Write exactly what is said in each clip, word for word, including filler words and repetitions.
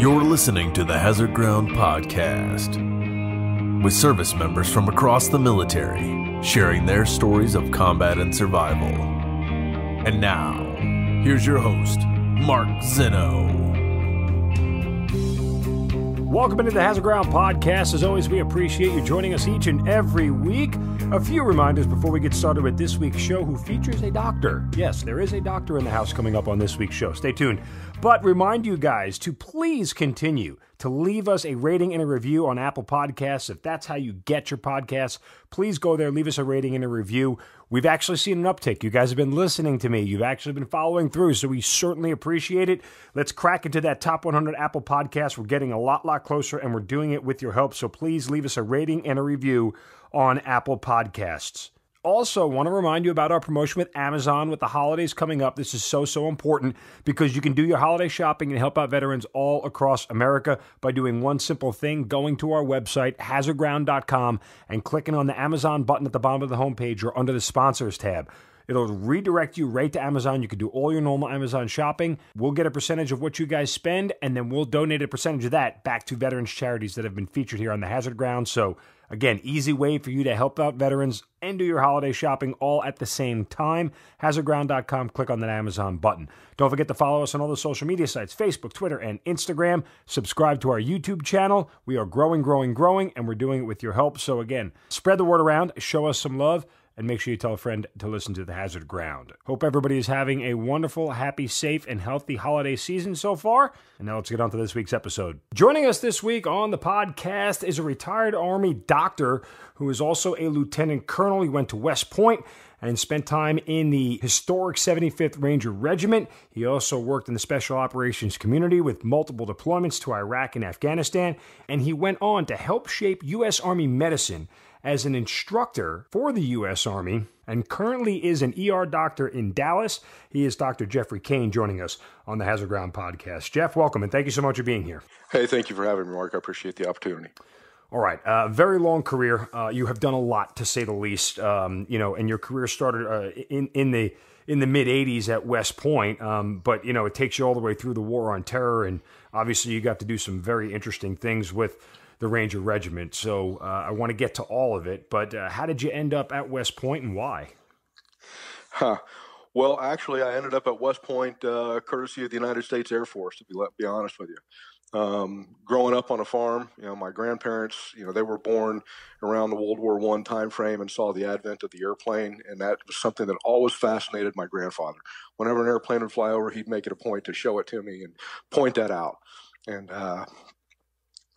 You're listening to the Hazard Ground Podcast, with service members from across the military, sharing their stories of combat and survival. And now, here's your host, Mark Zeno. Welcome into the Hazard Ground Podcast. As always, we appreciate you joining us each and every week. A few reminders before we get started with this week's show, who features a doctor. Yes, there is a doctor in the house coming up on this week's show. Stay tuned. But remind you guys to please continue to leave us a rating and a review on Apple Podcasts. If that's how you get your podcasts, please go there, leave us a rating and a review. We've actually seen an uptick. You guys have been listening to me. You've actually been following through, so we certainly appreciate it. Let's crack into that top one hundred Apple Podcast. We're getting a lot, lot closer, and we're doing it with your help, so please leave us a rating and a review on Apple Podcasts. Also, want to remind you about our promotion with Amazon with the holidays coming up. This is so, so important because you can do your holiday shopping and help out veterans all across America by doing one simple thing, going to our website, hazard ground dot com, and clicking on the Amazon button at the bottom of the homepage or under the Sponsors tab. It'll redirect you right to Amazon. You can do all your normal Amazon shopping. We'll get a percentage of what you guys spend, and then we'll donate a percentage of that back to veterans charities that have been featured here on the Hazard Ground. So again, easy way for you to help out veterans and do your holiday shopping all at the same time. hazard ground dot com, click on that Amazon button. Don't forget to follow us on all the social media sites, Facebook, Twitter, and Instagram. Subscribe to our YouTube channel. We are growing, growing, growing, and we're doing it with your help. So again, spread the word around, show us some love, and make sure you tell a friend to listen to The Hazard Ground. Hope everybody is having a wonderful, happy, safe, and healthy holiday season so far. And now let's get on to this week's episode. Joining us this week on the podcast is a retired Army doctor who is also a lieutenant colonel. He went to West Point and spent time in the historic seventy-fifth Ranger Regiment. He also worked in the special operations community with multiple deployments to Iraq and Afghanistan. And he went on to help shape U S Army medicine as an instructor for the U S Army, and currently is an E R doctor in Dallas. He is Doctor Jeffrey Cain, joining us on the Hazard Ground Podcast. Jeff, welcome, and thank you so much for being here. Hey, thank you for having me, Mark. I appreciate the opportunity. All right, uh, very long career. Uh, you have done a lot, to say the least. Um, you know, and your career started uh, in in the in the mid eighties at West Point. Um, but you know, it takes you all the way through the War on Terror, and obviously, you got to do some very interesting things with the Ranger Regiment. So uh, I want to get to all of it, but uh, how did you end up at West Point and why? Huh. Well, actually, I ended up at West Point uh, courtesy of the United States Air Force, to be, be honest with you. Um, growing up on a farm, you know, my grandparents, you know, they were born around the World War One timeframe and saw the advent of the airplane, and that was something that always fascinated my grandfather. Whenever an airplane would fly over, he'd make it a point to show it to me and point that out. And uh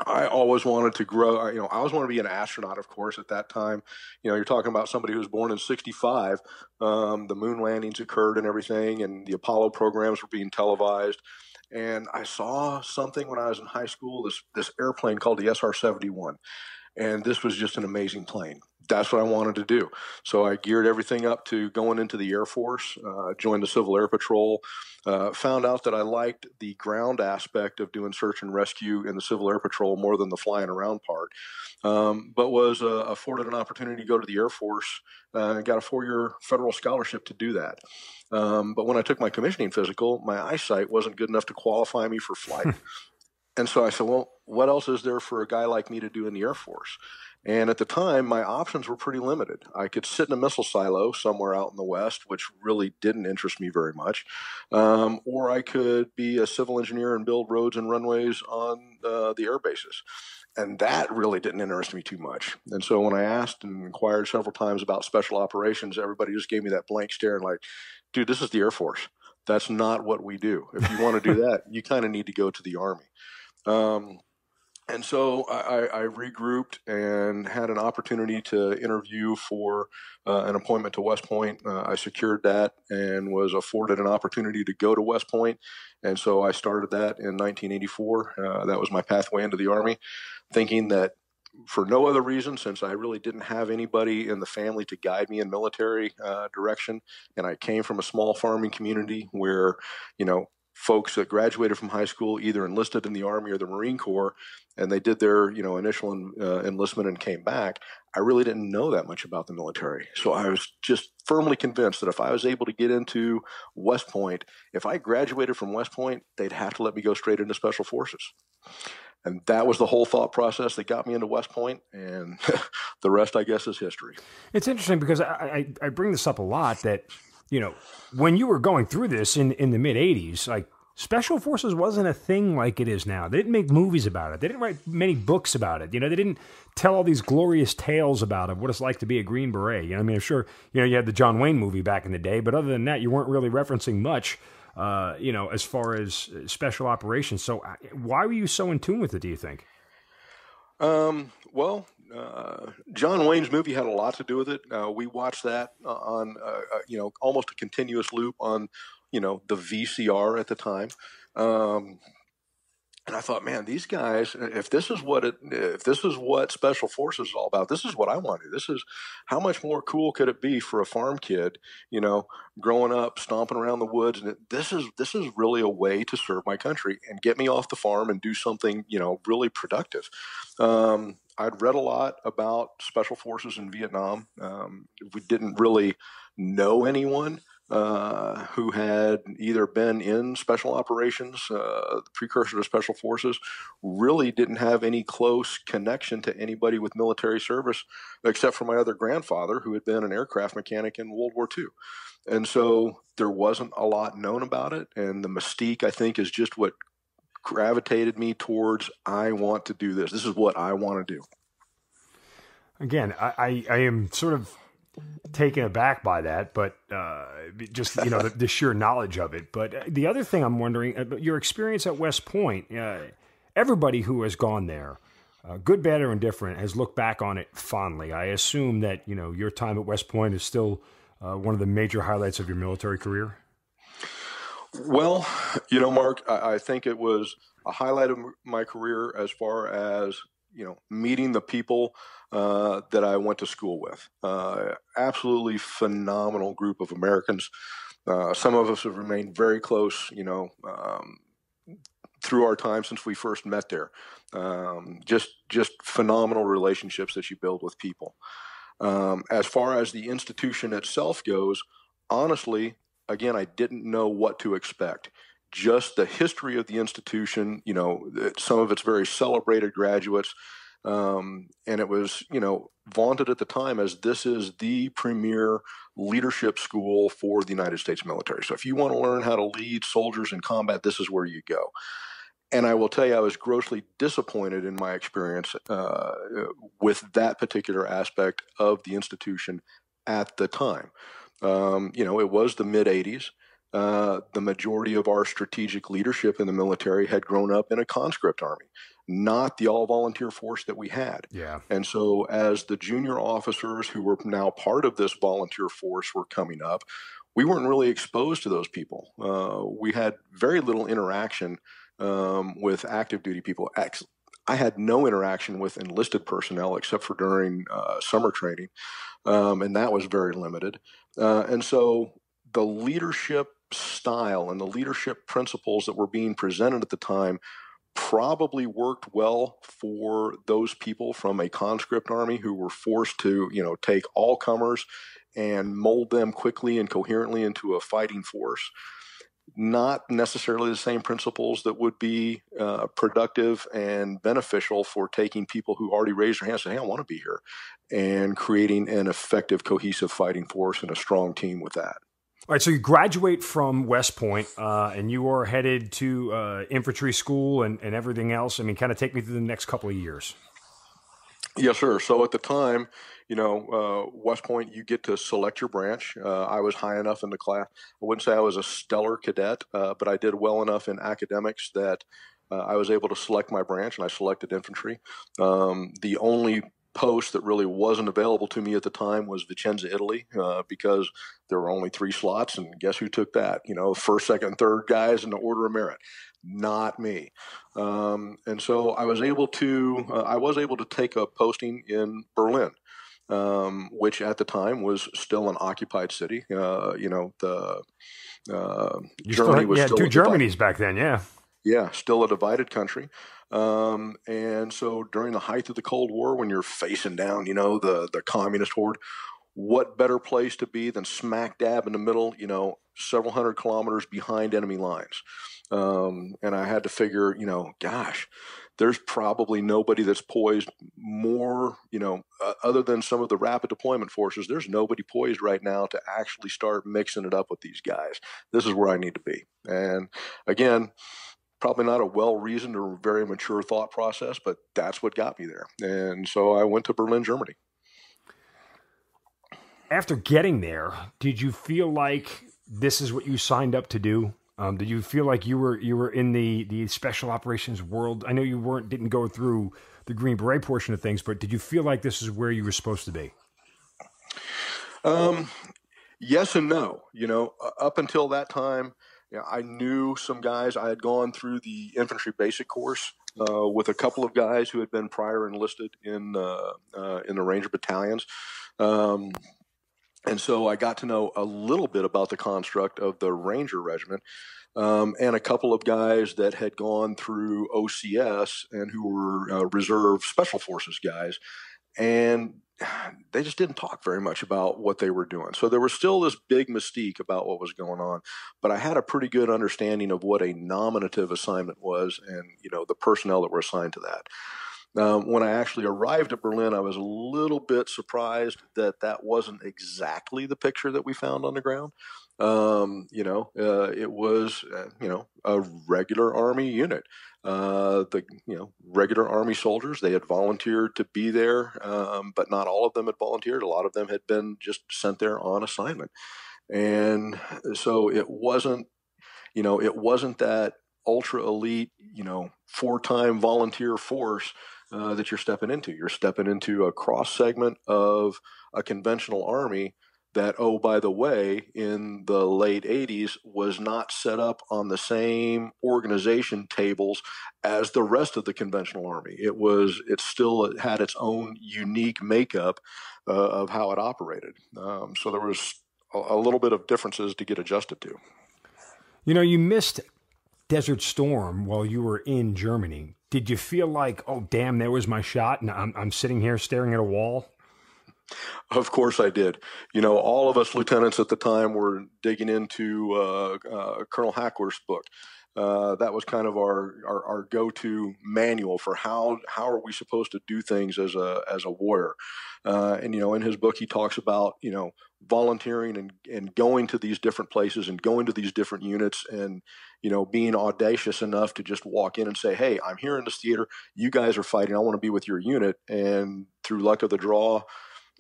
I always wanted to grow, you know, I always wanted to be an astronaut, of course, at that time. You know, you're talking about somebody who was born in sixty-five. Um, the moon landings occurred and everything, and the Apollo programs were being televised. And I saw something when I was in high school, this, this airplane called the S R seventy-one. And this was just an amazing plane. That's what I wanted to do. So I geared everything up to going into the Air Force, uh, joined the Civil Air Patrol, uh, found out that I liked the ground aspect of doing search and rescue in the Civil Air Patrol more than the flying around part, um, but was uh, afforded an opportunity to go to the Air Force uh, and got a four-year federal scholarship to do that. Um, but when I took my commissioning physical, my eyesight wasn't good enough to qualify me for flight. And so I said, well, what else is there for a guy like me to do in the Air Force? And at the time, my options were pretty limited. I could sit in a missile silo somewhere out in the West, which really didn't interest me very much. Um, or I could be a civil engineer and build roads and runways on uh, the air bases. And that really didn't interest me too much. And so when I asked and inquired several times about special operations, everybody just gave me that blank stare and like, dude, this is the Air Force. That's not what we do. If you want to do that, you kind of need to go to the Army. Um, and so I, I regrouped and had an opportunity to interview for uh, an appointment to West Point. Uh, I secured that and was afforded an opportunity to go to West Point. And so I started that in nineteen eighty-four. Uh, that was my pathway into the Army, thinking that for no other reason, since I really didn't have anybody in the family to guide me in military uh, direction. And I came from a small farming community where, you know, folks that graduated from high school, either enlisted in the Army or the Marine Corps, and they did their, you know, initial en- uh, enlistment and came back. I really didn't know that much about the military. So I was just firmly convinced that if I was able to get into West Point, if I graduated from West Point, they'd have to let me go straight into Special Forces. And that was the whole thought process that got me into West Point, and the rest, I guess, is history. It's interesting because I, I, I bring this up a lot that, you know, when you were going through this in, in the mid-eighties, like, Special Forces wasn't a thing like it is now. They didn't make movies about it. They didn't write many books about it. You know, they didn't tell all these glorious tales about it, what it's like to be a Green Beret. You know, I mean, I'm sure, you know, you had the John Wayne movie back in the day, but other than that, you weren't really referencing much, uh, you know, as far as special operations. So why were you so in tune with it, do you think? Um, well, uh, John Wayne's movie had a lot to do with it. Uh, we watched that on, uh, you know, almost a continuous loop on, you know, the V C R at the time. Um, and I thought, man, these guys, if this is what it, if this is what Special Forces is all about, this is what I want to do. This is how much more cool could it be for a farm kid, you know, growing up, stomping around the woods. And it, this is, this is really a way to serve my country and get me off the farm and do something, you know, really productive. Um, I'd read a lot about Special Forces in Vietnam. Um, we didn't really know anyone Uh, who had either been in special operations, uh, the precursor to Special Forces, really didn't have any close connection to anybody with military service, except for my other grandfather, who had been an aircraft mechanic in World War Two. And so there wasn't a lot known about it. And the mystique, I think, is just what gravitated me towards, I want to do this. This is what I want to do. Again, I, I, I am sort of taken aback by that, but uh, just, you know, the, the sheer knowledge of it. But the other thing I'm wondering, uh, your experience at West Point, uh, everybody who has gone there, uh, good, bad, or indifferent, has looked back on it fondly. I assume that, you know, your time at West Point is still uh, one of the major highlights of your military career. Well, you know, Mark, I, I think it was a highlight of my career as far as, you know, meeting the people uh, that I went to school with. Uh, absolutely phenomenal group of Americans. Uh, some of us have remained very close, you know, um, through our time since we first met there. Um, just, just phenomenal relationships that you build with people. Um, as far as the institution itself goes, honestly, again, I didn't know what to expect. Just the history of the institution, you know, some of its very celebrated graduates. Um, and it was, you know, vaunted at the time as this is the premier leadership school for the United States military. So if you want to learn how to lead soldiers in combat, this is where you go. And I will tell you, I was grossly disappointed in my experience uh, with that particular aspect of the institution at the time. Um, you know, it was the mid-eighties. Uh, the majority of our strategic leadership in the military had grown up in a conscript army, not the all-volunteer force that we had. Yeah. And so as the junior officers who were now part of this volunteer force were coming up, we weren't really exposed to those people. Uh, we had very little interaction um, with active duty people. I had no interaction with enlisted personnel except for during uh, summer training, um, and that was very limited. Uh, and so the leadership style and the leadership principles that were being presented at the time probably worked well for those people from a conscript army who were forced to, you know, take all comers and mold them quickly and coherently into a fighting force. Not necessarily the same principles that would be uh, productive and beneficial for taking people who already raised their hands and say, hey, I want to be here, and creating an effective, cohesive fighting force and a strong team with that. All right, so you graduate from West Point, uh, and you are headed to uh, infantry school and, and everything else. I mean, kind of take me through the next couple of years. Yes, sir. So at the time, you know, uh, West Point, you get to select your branch. Uh, I was high enough in the class. I wouldn't say I was a stellar cadet, uh, but I did well enough in academics that uh, I was able to select my branch, and I selected infantry. Um, the only post that really wasn't available to me at the time was Vicenza, Italy, uh, because there were only three slots, and guess who took that? You know, first, second, third guys in the order of merit. Not me. Um, and so I was able to, uh, I was able to take a posting in Berlin, um, which at the time was still an occupied city. Uh, you know, the Uh, Germany was yeah, still two Germanys back then, yeah. Yeah, still a divided country. Um, and so during the height of the Cold War, when you're facing down, you know, the, the communist horde, what better place to be than smack dab in the middle, you know, several hundred kilometers behind enemy lines. Um, and I had to figure, you know, gosh, there's probably nobody that's poised more, you know, uh, other than some of the rapid deployment forces, there's nobody poised right now to actually start mixing it up with these guys. This is where I need to be. And again, probably not a well-reasoned or very mature thought process, but that's what got me there. And so I went to Berlin, Germany. After getting there, did you feel like this is what you signed up to do? Um, did you feel like you were you were in the the special operations world? I know you weren't didn't go through the Green Beret portion of things, but did you feel like this is where you were supposed to be? Um, yes and no. You know, up until that time, you know, I knew some guys. I had gone through the infantry basic course uh, with a couple of guys who had been prior enlisted in uh, uh, in the Ranger battalions. Um, And so I got to know a little bit about the construct of the Ranger Regiment um, and a couple of guys that had gone through O C S and who were uh, reserve special forces guys. And they just didn't talk very much about what they were doing. So there was still this big mystique about what was going on, but I had a pretty good understanding of what a nominative assignment was and, you know, the personnel that were assigned to that. Um, when I actually arrived at Berlin, I was a little bit surprised that that wasn't exactly the picture that we found on the ground. Um, you know, uh, it was, uh, you know, a regular Army unit. Uh, the, you know, regular Army soldiers, they had volunteered to be there, um, but not all of them had volunteered. A lot of them had been just sent there on assignment. And so it wasn't, you know, it wasn't that ultra elite, you know, four-time volunteer force Uh, that you're stepping into. You're stepping into a cross segment of a conventional army that, oh, by the way, in the late eighties was not set up on the same organization tables as the rest of the conventional army. It was, it still had its own unique makeup uh, of how it operated. Um, so there was a, a little bit of differences to get adjusted to. You know, you missed Desert Storm while you were in Germany. Did you feel like, oh, damn, there was my shot, and I'm, I'm sitting here staring at a wall? Of course I did. You know, all of us lieutenants at the time were digging into uh, uh, Colonel Hackworth's book. Uh, that was kind of our, our, our go-to manual for how, how are we supposed to do things as a, as a warrior. Uh, and, you know, in his book, he talks about, you know, volunteering and, and going to these different places and going to these different units and, you know, being audacious enough to just walk in and say, hey, I'm here in this theater. You guys are fighting. I want to be with your unit. And through luck of the draw,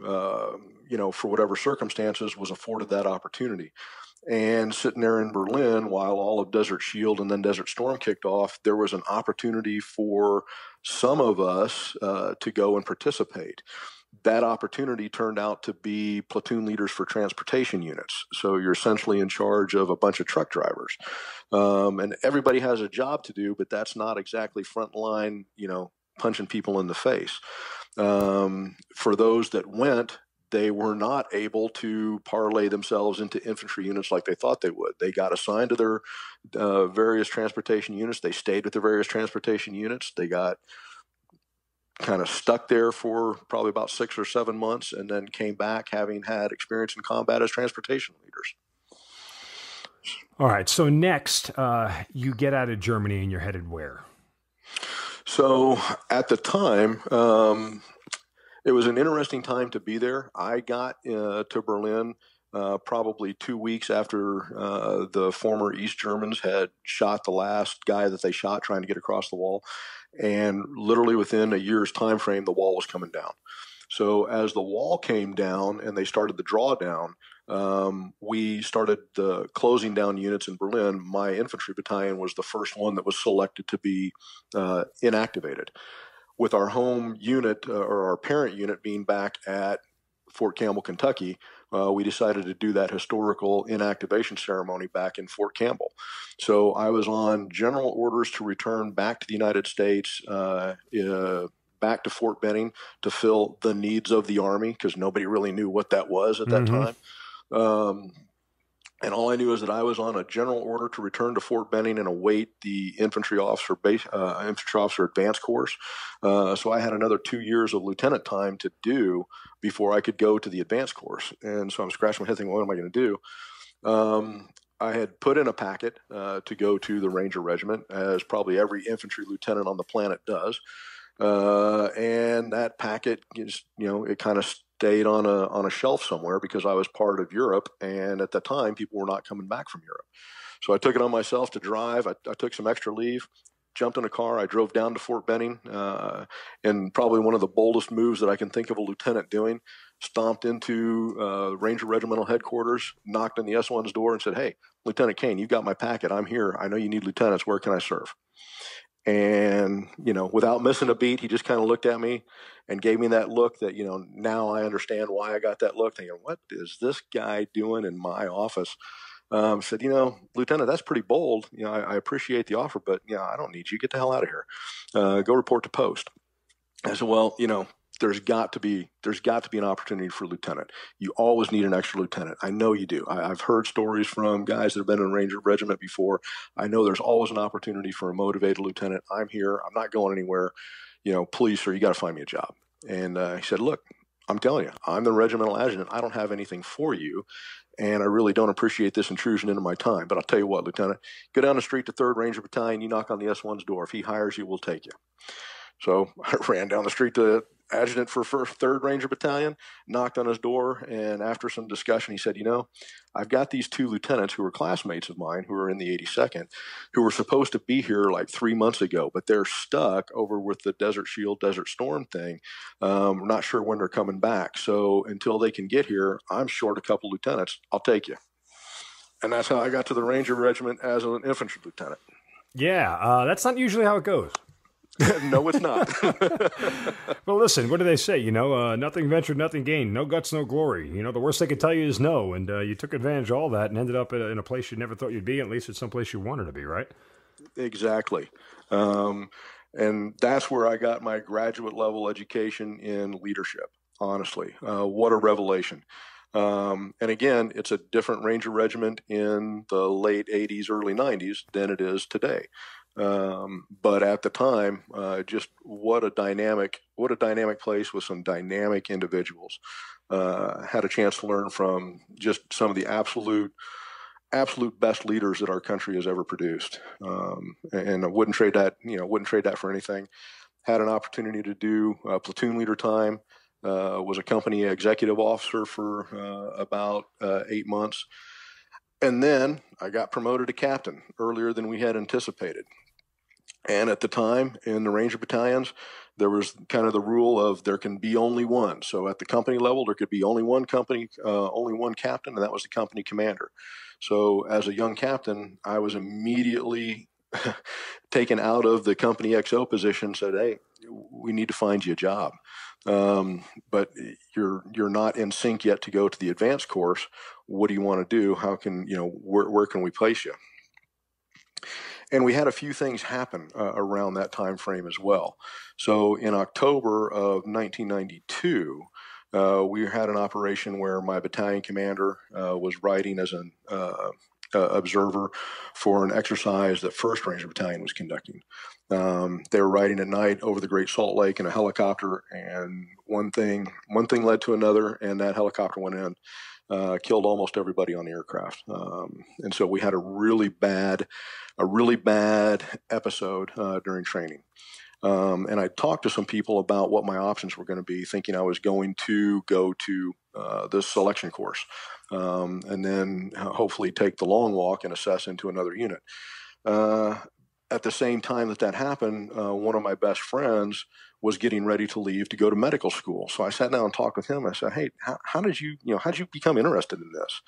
uh, you know, for whatever circumstances, was afforded that opportunity. And sitting there in Berlin while all of Desert Shield and then Desert Storm kicked off, there was an opportunity for some of us uh, to go and participate. That opportunity turned out to be platoon leaders for transportation units. So you're essentially in charge of a bunch of truck drivers. Um, and everybody has a job to do, but that's not exactly frontline, you know, punching people in the face. Um, for those that went, they were not able to parlay themselves into infantry units like they thought they would. They got assigned to their uh, various transportation units. They stayed with their various transportation units. They got kind of stuck there for probably about six or seven months and then came back having had experience in combat as transportation leaders. All right. So next, uh, you get out of Germany and you're headed where? So at the time, um, it was an interesting time to be there. I got uh, to Berlin uh, probably two weeks after uh, the former East Germans had shot the last guy that they shot trying to get across the wall. And literally within a year's time frame, the wall was coming down. So as the wall came down and they started the drawdown, um, we started the closing down units in Berlin. My infantry battalion was the first one that was selected to be uh, inactivated, with our home unit uh, or our parent unit being back at Fort Campbell, Kentucky. Uh, we decided to do that historical inactivation ceremony back in Fort Campbell. So I was on general orders to return back to the United States, uh, uh, back to Fort Benning to fill the needs of the Army, because nobody really knew what that was at that mm-hmm. time. Um, And all I knew is that I was on a general order to return to Fort Benning and await the infantry officer base, uh, infantry officer advanced course. Uh, so I had another two years of lieutenant time to do before I could go to the advanced course. And so I'm scratching my head thinking, what am I going to do? Um, I had put in a packet uh, to go to the Ranger Regiment, as probably every infantry lieutenant on the planet does. Uh, and that packet, just, you know, it kind of stayed on a on a shelf somewhere because I was part of Europe, and at the time people were not coming back from Europe. So I took it on myself to drive. I, I took some extra leave, jumped in a car. I drove down to Fort Benning, uh, and probably one of the boldest moves that I can think of a lieutenant doing, stomped into uh, Ranger Regimental Headquarters, knocked on the S one's door and said, "Hey, Lieutenant Cain, you've got my packet. I'm here. I know you need lieutenants. Where can I serve?" And, you know, without missing a beat, he just kind of looked at me and gave me that look that, you know, now I understand why I got that look, thinking, what is this guy doing in my office? Um, said, you know, Lieutenant, that's pretty bold. You know, I, I appreciate the offer, but, you know, I don't need you. Get the hell out of here. Uh, go report to post. I said, well, you know, there's got to be, there's got to be an opportunity for lieutenant. You always need an extra lieutenant. I know you do. I, I've heard stories from guys that have been in a Ranger Regiment before. I know there's always an opportunity for a motivated lieutenant. I'm here. I'm not going anywhere. You know, please, sir, you got to find me a job. And uh, he said, look, I'm telling you, I'm the regimental adjutant. I don't have anything for you. And I really don't appreciate this intrusion into my time. But I'll tell you what, Lieutenant, go down the street to third Ranger Battalion. You knock on the S one's door. If he hires you, we'll take you. So I ran down the street to Adjutant for third Ranger Battalion, knocked on his door, and after some discussion, he said, you know, I've got these two lieutenants who are classmates of mine who are in the eighty-second who were supposed to be here like three months ago, but they're stuck over with the Desert Shield, Desert Storm thing. Um, we're not sure when they're coming back. So until they can get here, I'm short a couple lieutenants. I'll take you. And that's how I got to the Ranger Regiment as an infantry lieutenant. Yeah, uh, that's not usually how it goes. No, it's not. Well, listen, what do they say? You know, uh, nothing ventured, nothing gained. No guts, no glory. You know, the worst they could tell you is no. And uh, you took advantage of all that and ended up in a, in a place you never thought you'd be, at least it's someplace you wanted to be, right? Exactly. Um, and that's where I got my graduate level education in leadership, honestly. Uh, what a revelation. Um, and again, it's a different Ranger Regiment in the late eighties, early nineties than it is today. Um, but at the time, uh, just what a dynamic, what a dynamic place with some dynamic individuals. Uh, had a chance to learn from just some of the absolute, absolute best leaders that our country has ever produced. Um, and I wouldn't trade that, you know, wouldn't trade that for anything. Had an opportunity to do uh, platoon leader time, uh, was a company executive officer for, uh, about, uh, eight months. And then I got promoted to captain earlier than we had anticipated. And at the time in the Ranger battalions, there was kind of the rule of there can be only one. So at the company level, there could be only one company, uh, only one captain, and that was the company commander. So as a young captain, I was immediately taken out of the company X O position, said, hey, we need to find you a job. Um, but you're, you're not in sync yet to go to the advanced course. What do you want to do? How can, you know, where, where can we place you? And we had a few things happen uh, around that time frame as well. So in October of nineteen ninety-two, uh, we had an operation where my battalion commander uh, was riding as an uh, uh, observer for an exercise that first Ranger Battalion was conducting. Um, they were riding at night over the Great Salt Lake in a helicopter, and one thing, one thing led to another, and that helicopter went in. Uh, killed almost everybody on the aircraft. Um, and so we had a really bad, a really bad episode uh, during training. Um, and I talked to some people about what my options were going to be, thinking I was going to go to uh, this selection course um, and then hopefully take the long walk and assess into another unit. Uh, at the same time that that happened, uh, one of my best friends was getting ready to leave to go to medical school. So I sat down and talked with him. I said, hey, how, how did you, you know, how did you become interested in this?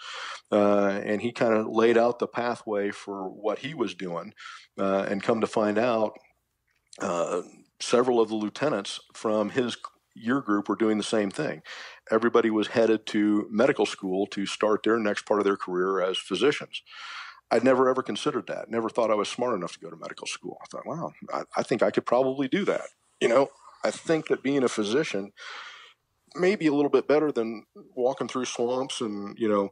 Uh, and he kind of laid out the pathway for what he was doing. Uh, and come to find out, uh, several of the lieutenants from his year group were doing the same thing. Everybody was headed to medical school to start their next part of their career as physicians. I'd never, ever considered that. Never thought I was smart enough to go to medical school. I thought, wow, I, I think I could probably do that. You know, I think that being a physician may be a little bit better than walking through swamps and, you know,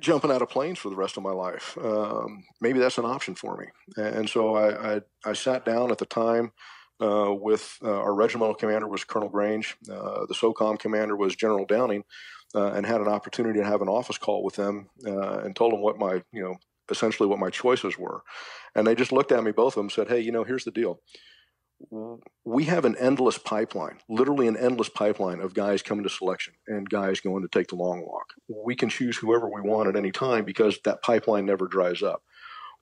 jumping out of planes for the rest of my life. Um, maybe that's an option for me. And so I, I, I sat down at the time uh, with uh, our regimental commander was Colonel Grange. Uh, the SOCOM commander was General Downing, uh, and had an opportunity to have an office call with them uh, and told them what my, you know, essentially what my choices were. And they just looked at me, both of them said, hey, you know, here's the deal. We have an endless pipeline, literally an endless pipeline of guys coming to selection and guys going to take the long walk. We can choose whoever we want at any time because that pipeline never dries up.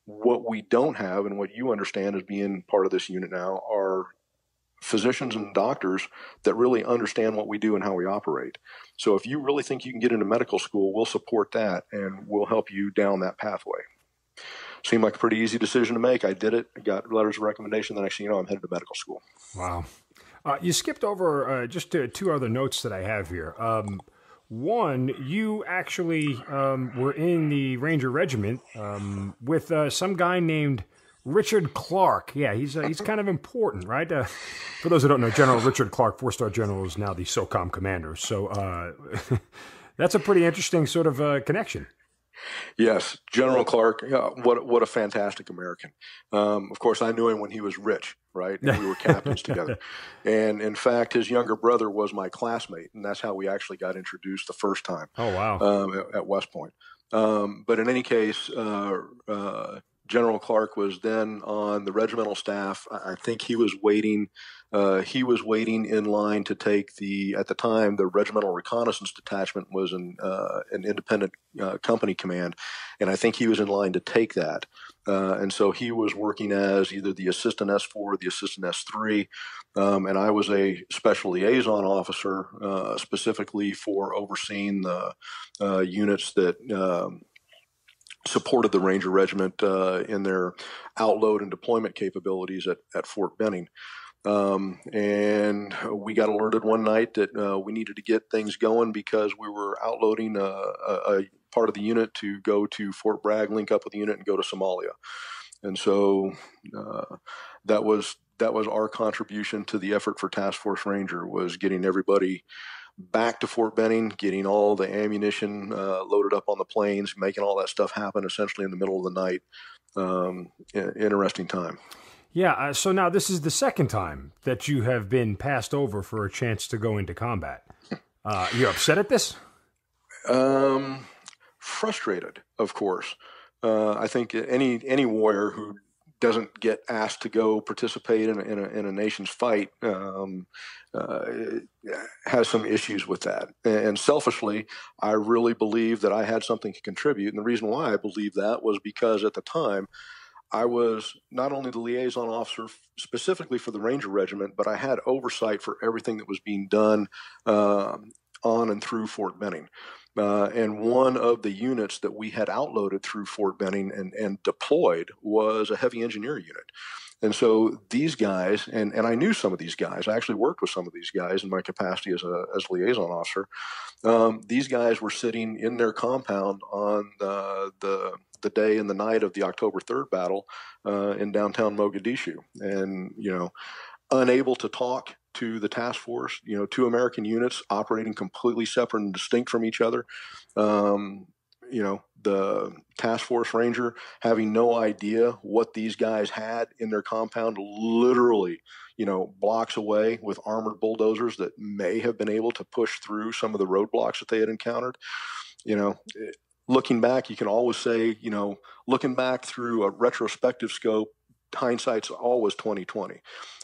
What we don't have, and what you understand as being part of this unit now, are physicians and doctors that really understand what we do and how we operate. So if you really think you can get into medical school, we'll support that and we'll help you down that pathway. Seemed like a pretty easy decision to make. I did it. I got letters of recommendation. Then actually, you know, I'm headed to medical school. Wow. Uh, you skipped over uh, just uh, two other notes that I have here. Um, one, you actually um, were in the Ranger Regiment um, with uh, some guy named Richard Clark. Yeah, he's uh, he's kind of important, right? Uh, for those who don't know, General Richard Clark, four-star general, is now the SOCOM commander. So uh, that's a pretty interesting sort of uh, connection. Yes, General Clark. Uh, what what a fantastic American! Um, of course, I knew him when he was rich, right? And we were captains together. And in fact, his younger brother was my classmate, and that's how we actually got introduced the first time. Oh wow! Um, at, at West Point. Um, but in any case, uh, uh, General Clark was then on the regimental staff. I think he was waiting. Uh, he was waiting in line to take the, at the time, the Regimental Reconnaissance Detachment was an, uh, an independent uh, company command, and I think he was in line to take that. Uh, and so he was working as either the Assistant S four or the Assistant S three, um, and I was a Special Liaison Officer uh, specifically for overseeing the uh, units that um, supported the Ranger Regiment uh, in their outload and deployment capabilities at, at Fort Benning. Um, and we got alerted one night that, uh, we needed to get things going because we were outloading, a, a, a part of the unit to go to Fort Bragg, link up with the unit and go to Somalia. And so, uh, that was, that was our contribution to the effort for Task Force Ranger, was getting everybody back to Fort Benning, getting all the ammunition, uh, loaded up on the planes, making all that stuff happen essentially in the middle of the night. Um, interesting time. Yeah, uh, so now this is the second time that you have been passed over for a chance to go into combat. Uh, you're upset at this? Um, frustrated, of course. Uh, I think any any warrior who doesn't get asked to go participate in a, in a, in a nation's fight um, uh, has some issues with that. And selfishly, I really believe that I had something to contribute. And the reason why I believe that was because at the time, I was not only the liaison officer specifically for the Ranger Regiment, but I had oversight for everything that was being done uh, on and through Fort Benning. Uh, and one of the units that we had outloaded through Fort Benning and, and deployed was a heavy engineer unit. And so these guys, and, and I knew some of these guys, I actually worked with some of these guys in my capacity as a as liaison officer. Um, these guys were sitting in their compound on uh, the the day and the night of the October third battle uh, in downtown Mogadishu, and, you know, unable to talk to the task force, you know, two American units operating completely separate and distinct from each other. Um, you know, the task force ranger having no idea what these guys had in their compound, literally, you know, blocks away with armored bulldozers that may have been able to push through some of the roadblocks that they had encountered. You know, it, looking back, you can always say, you know, looking back through a retrospective scope, hindsight's always twenty twenty,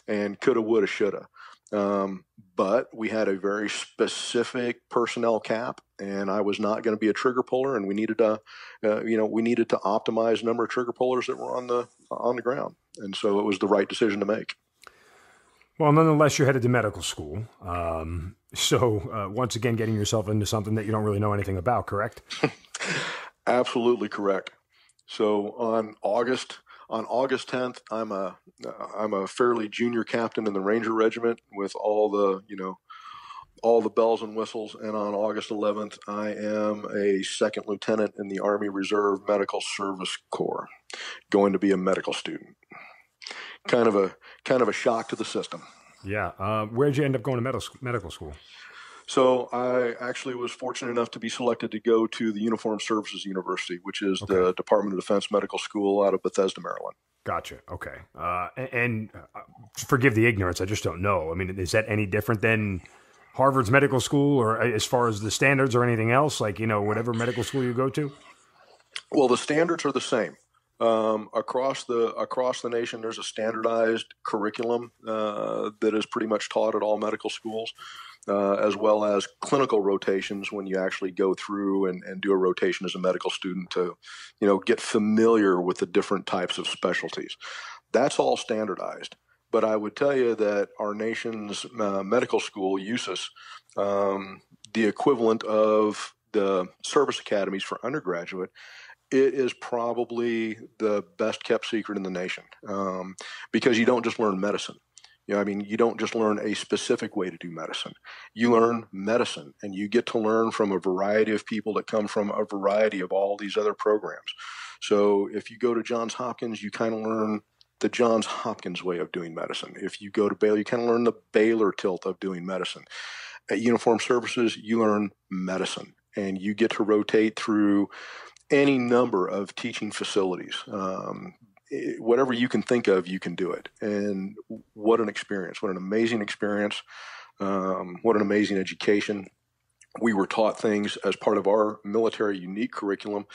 and coulda, woulda, shoulda. Um, but we had a very specific personnel cap, and I was not going to be a trigger puller, and we needed to, uh, you know, we needed to optimize the number of trigger pullers that were on the on the ground, and so it was the right decision to make. Well, nonetheless, you're headed to medical school. Um, so uh, once again, getting yourself into something that you don't really know anything about, correct? Absolutely correct. So on August on August tenth, I'm a I'm a fairly junior captain in the Ranger Regiment with all the you know all the bells and whistles. And on August eleventh, I am a second lieutenant in the Army Reserve Medical Service Corps, going to be a medical student. Kind of a kind of a shock to the system. Yeah. Uh, where'd you end up going to medical medical school? So I actually was fortunate enough to be selected to go to the Uniformed Services University, which is okay. the Department of Defense Medical School out of Bethesda, Maryland. Gotcha. Okay. Uh, and, and uh, forgive the ignorance. I just don't know. I mean, is that any different than Harvard's medical school, or as far as the standards or anything else, like, you know, whatever medical school you go to? Well, the standards are the same. Um, across the across the nation, there's a standardized curriculum uh, that is pretty much taught at all medical schools, uh, as well as clinical rotations when you actually go through and, and do a rotation as a medical student to, you know, get familiar with the different types of specialties. That's all standardized. But I would tell you that our nation's uh, medical school, U S I S, um, the equivalent of the service academies for undergraduate, it is probably the best kept secret in the nation, um, because you don't just learn medicine. You know, I mean, you don't just learn a specific way to do medicine. You learn medicine, and you get to learn from a variety of people that come from a variety of all these other programs. So if you go to Johns Hopkins, you kind of learn the Johns Hopkins way of doing medicine. If you go to Baylor, you kind of learn the Baylor tilt of doing medicine. At Uniformed Services, you learn medicine, and you get to rotate through any number of teaching facilities. Um, it, whatever you can think of, you can do it. And what an experience, what an amazing experience, um, what an amazing education. We were taught things as part of our military unique curriculum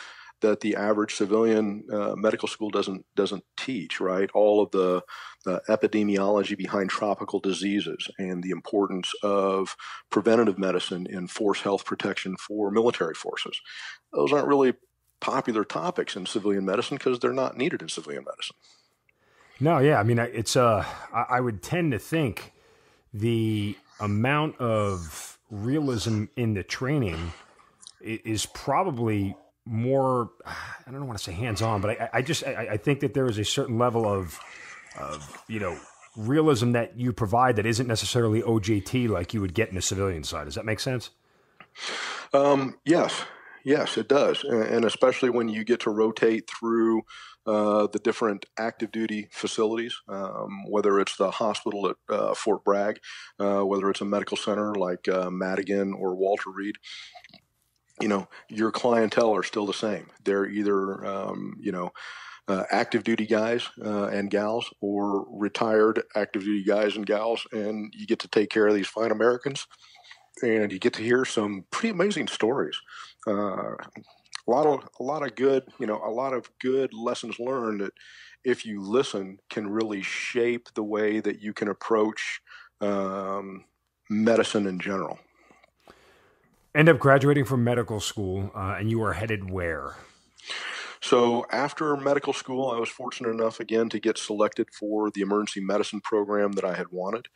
that the average civilian uh, medical school doesn't doesn't teach, right? All of the, the epidemiology behind tropical diseases and the importance of preventative medicine in force health protection for military forces. Those aren't really popular topics in civilian medicine because they're not needed in civilian medicine. No. Yeah. I mean, it's, uh, I would tend to think the amount of realism in the training is probably more, I don't want to say hands-on, but I, I just, I, I think that there is a certain level of, of, you know, realism that you provide that isn't necessarily O J T like you would get in the civilian side. Does that make sense? Um, yes. Yes, it does, and especially when you get to rotate through uh, the different active duty facilities, um, whether it's the hospital at uh, Fort Bragg, uh, whether it's a medical center like uh, Madigan or Walter Reed. You know, your clientele are still the same. They're either, um, you know, Uh, active duty guys uh, and gals, or retired active duty guys and gals, and you get to take care of these fine Americans, and you get to hear some pretty amazing stories. Uh, a lot of a lot of good, you know, a lot of good lessons learned that, if you listen, can really shape the way that you can approach um, medicine in general. End up graduating from medical school, uh, and you are headed where? So after medical school, I was fortunate enough, again, to get selected for the emergency medicine program that I had wanted.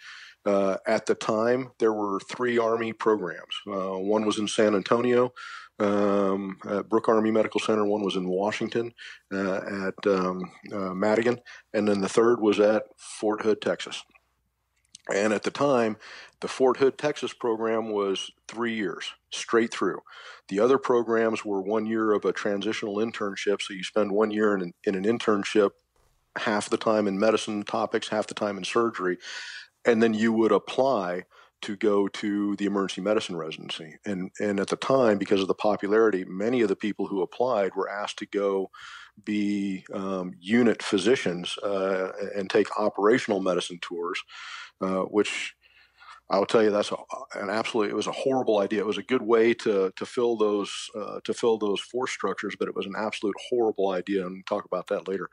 Uh, at the time, there were three Army programs. Uh, one was in San Antonio, um, at Brooke Army Medical Center. One was in Washington, uh, at um, uh, Madigan. And then the third was at Fort Hood, Texas. And at the time, the Fort Hood, Texas program was three years straight through. The other programs were one year of a transitional internship. So you spend one year in an, in an internship, half the time in medicine topics, half the time in surgery. And then you would apply to go to the emergency medicine residency. And, and at the time, because of the popularity, many of the people who applied were asked to go be um, unit physicians uh, and take operational medicine tours, uh, which I'll tell you, that's a, an absolutely, it was a horrible idea. It was a good way to, to fill those, uh, to fill those force structures, but it was an absolute horrible idea. And we'll talk about that later.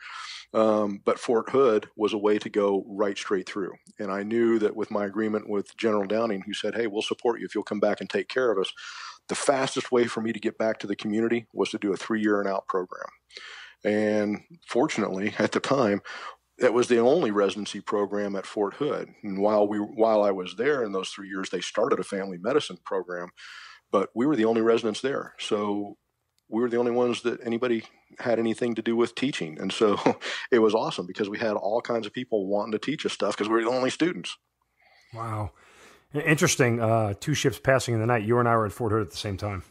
Um, but Fort Hood was a way to go right straight through. And I knew that with my agreement with General Downing, who said, "Hey, we'll support you if you'll come back and take care of us," the fastest way for me to get back to the community was to do a three year and out program. And fortunately at the time, that was the only residency program at Fort Hood. And while we, while I was there in those three years, they started a family medicine program, but we were the only residents there. So we were the only ones that anybody had anything to do with teaching. And so it was awesome because we had all kinds of people wanting to teach us stuff because we were the only students. Wow. Interesting. Uh, two ships passing in the night. You and I were at Fort Hood at the same time.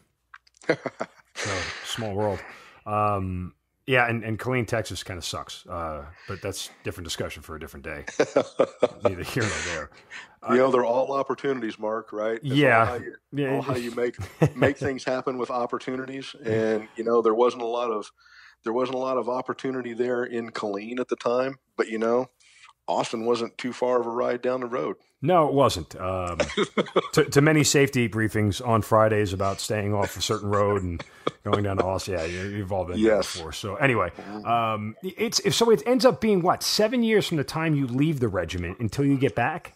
So, small world. Um, Yeah, and, and Killeen, Texas kind of sucks, uh, but that's a different discussion for a different day. Neither here nor there. Uh, you know, they're all opportunities, Mark, right? That's yeah. All how you, yeah. All how you make make things happen with opportunities. And, you know, there wasn't a lot of there wasn't a lot of opportunity there in Killeen at the time, but, you know, Austin wasn't too far of a ride down the road. No, it wasn't. Um, to, to many safety briefings on Fridays about staying off a certain road and going down to Austin. Yeah, you've all been yes. there before. So anyway, um, it's if so it ends up being what, seven years from the time you leave the regiment until you get back?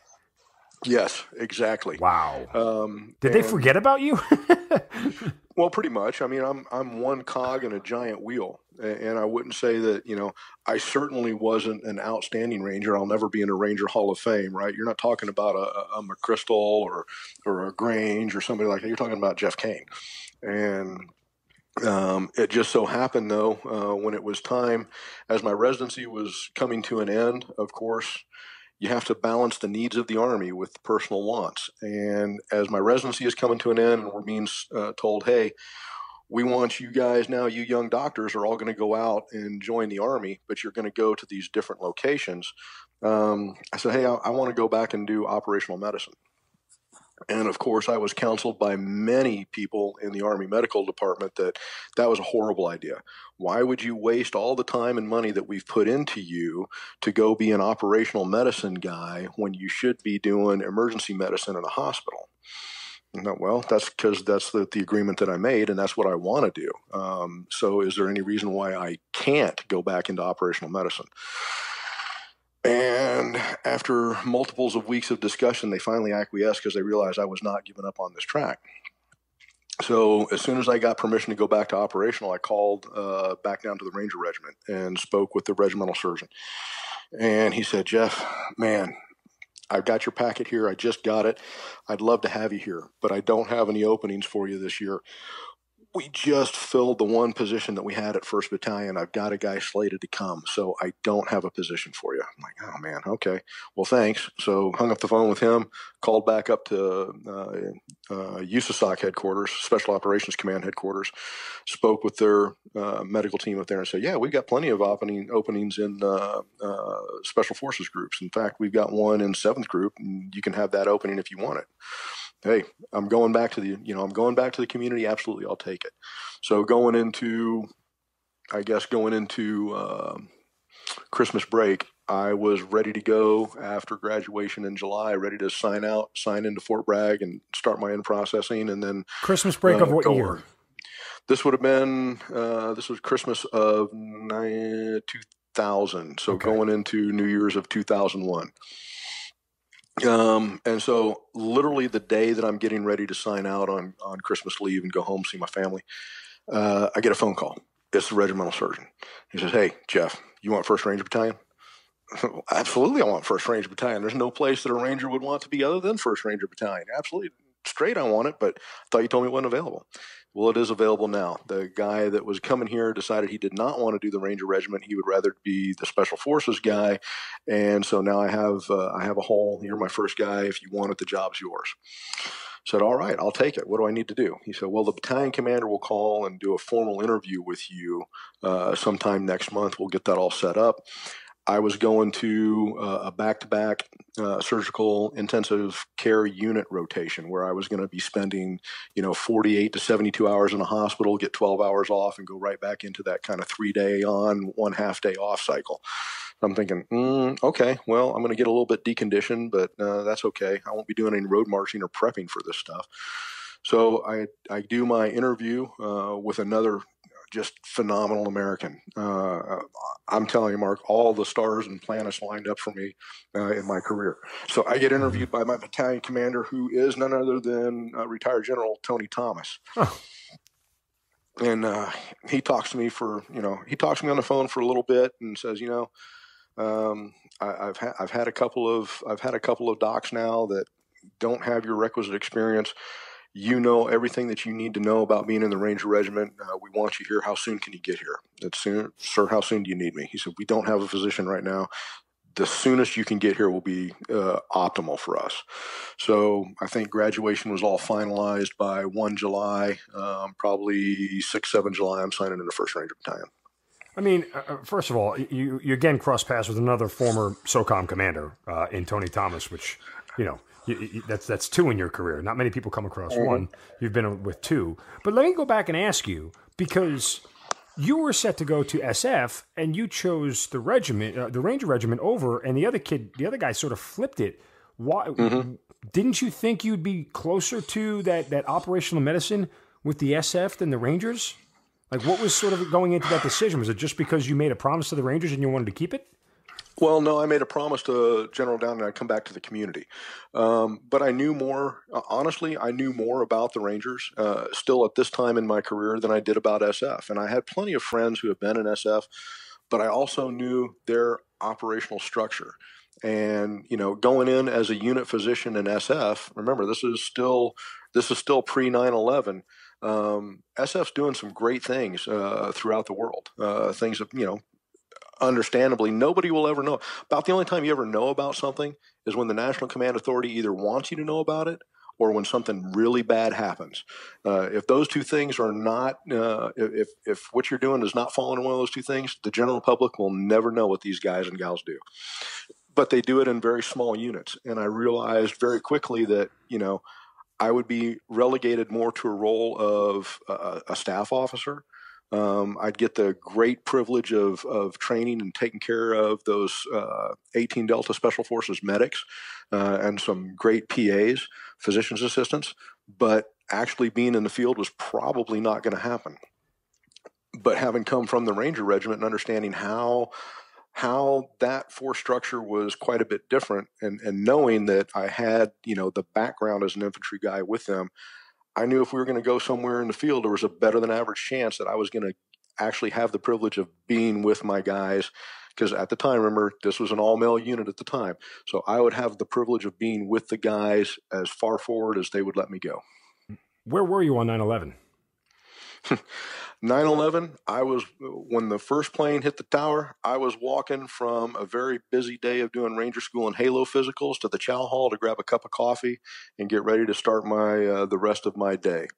Yes, exactly. Wow. Um, Did and, they forget about you? Well, pretty much. I mean, I'm I'm one cog in a giant wheel, and I wouldn't say that, you know, I certainly wasn't an outstanding Ranger. I'll never be in a Ranger Hall of Fame, right? You're not talking about a, a McChrystal or or a Grange or somebody like that. You're talking about Jeff Cain. And um, it just so happened, though, uh, when it was time, as my residency was coming to an end, of course, you have to balance the needs of the Army with personal wants. And as my residency is coming to an end and we're being uh, told, hey, we want you guys now, you young doctors are all going to go out and join the Army, but you're going to go to these different locations. Um, I said, hey, I, I want to go back and do operational medicine. And of course, I was counseled by many people in the Army Medical Department that that was a horrible idea. Why would you waste all the time and money that we've put into you to go be an operational medicine guy when you should be doing emergency medicine in a hospital? No, well, that's because that's the, the agreement that I made, and that's what I want to do. Um, so is there any reason why I can't go back into operational medicine? And after multiples of weeks of discussion, they finally acquiesced because they realized I was not giving up on this track. So as soon as I got permission to go back to operational, I called uh, back down to the Ranger Regiment and spoke with the regimental surgeon. And he said, Jeff, man, I've got your packet here. I just got it. I'd love to have you here, but I don't have any openings for you this year. We just filled the one position that we had at first Battalion. I've got a guy slated to come, so I don't have a position for you. I'm like, oh, man, okay. Well, thanks. So hung up the phone with him, called back up to uh, uh, U S A S O C headquarters, Special Operations Command headquarters, spoke with their uh, medical team up there and said, yeah, we've got plenty of opening, openings in uh, uh, Special Forces groups. In fact, we've got one in seventh Group, and you can have that opening if you want it. Hey, I'm going back to the, you know, I'm going back to the community. Absolutely. I'll take it. So going into, I guess, going into uh, Christmas break, I was ready to go after graduation in July, ready to sign out, sign into Fort Bragg and start my in processing. And then Christmas break uh, of what year? Over. This would have been, uh, this was Christmas of two thousand. So okay. Going into New Year's of two thousand one. Um, and so literally the day that I'm getting ready to sign out on, on Christmas leave and go home, see my family, uh, I get a phone call. It's the regimental surgeon. He says, hey, Jeff, you want first Ranger Battalion? Absolutely. I want first Ranger Battalion. There's no place that a Ranger would want to be other than first Ranger Battalion. Absolutely. Straight. I want it, but I thought you told me it wasn't available. Well, it is available now. The guy that was coming here decided he did not want to do the Ranger Regiment. He would rather be the Special Forces guy. And so now I have uh, I have a hole. You're my first guy. If you want it, the job's yours. Said, all right, I'll take it. What do I need to do? He said, well, the battalion commander will call and do a formal interview with you uh, sometime next month. We'll get that all set up. I was going to uh, a back-to-back uh, surgical intensive care unit rotation where I was going to be spending, you know, forty-eight to seventy-two hours in a hospital, get twelve hours off, and go right back into that kind of three-day on, one half-day off cycle. I'm thinking, mm, okay, well, I'm going to get a little bit deconditioned, but uh, that's okay. I won't be doing any road marching or prepping for this stuff. So I, I do my interview uh, with another just phenomenal American. Uh, I'm telling you, Mark, all the stars and planets lined up for me uh, in my career. So I get interviewed by my battalion commander, who is none other than uh, retired General Tony Thomas. Huh. And uh, he talks to me for, you know, he talks to me on the phone for a little bit and says, you know, um, I, I've, ha- I've had a couple of, I've had a couple of docs now that don't have your requisite experience. You know everything that you need to know about being in the Ranger Regiment. Uh, we want you here. How soon can you get here? That's soon, sir, how soon do you need me? He said, we don't have a physician right now. The soonest you can get here will be uh, optimal for us. So I think graduation was all finalized by first July, um, probably sixth, seventh July. I'm signing into first Ranger Battalion. I mean, uh, first of all, you, you again cross paths with another former SOCOM commander uh, in Tony Thomas, which, you know, you, you, that's that's two in your career. Not many people come across mm-hmm. one. You've been with two. But let me go back and ask you, because you were set to go to S F, and you chose the regiment, uh, the Ranger Regiment, over, and the other kid, the other guy, sort of flipped it. Why mm-hmm. didn't you think you'd be closer to that that operational medicine with the S F than the Rangers? Like, what was sort of going into that decision? Was it just because you made a promise to the Rangers and you wanted to keep it? Well, no, I made a promise to General Downing I'd come back to the community. Um, but I knew more, uh, honestly, I knew more about the Rangers uh, still at this time in my career than I did about S F. And I had plenty of friends who have been in S F, but I also knew their operational structure. And, you know, going in as a unit physician in S F, remember, this is still, this is still pre nine eleven. Um, S F's doing some great things uh, throughout the world, uh, things that, you know, understandably, nobody will ever know. About the only time you ever know about something is when the National Command Authority either wants you to know about it or when something really bad happens. Uh, if those two things are not, uh, if, if what you're doing does not fall into one of those two things, the general public will never know what these guys and gals do. But they do it in very small units. And I realized very quickly that, you know, I would be relegated more to a role of a, a staff officer. Um, I'd get the great privilege of, of training and taking care of those uh, eighteen Delta Special Forces medics uh, and some great P As, physician's assistants, but actually being in the field was probably not going to happen. But having come from the Ranger Regiment and understanding how how that force structure was quite a bit different, and, and knowing that I had, you know, the background as an infantry guy with them, I knew if we were going to go somewhere in the field, there was a better than average chance that I was going to actually have the privilege of being with my guys. Because at the time, remember, this was an all-male unit at the time. So I would have the privilege of being with the guys as far forward as they would let me go. Where were you on nine eleven? nine eleven, I was, when the first plane hit the tower, I was walking from a very busy day of doing Ranger School and Halo physicals to the chow hall to grab a cup of coffee and get ready to start my uh, the rest of my day.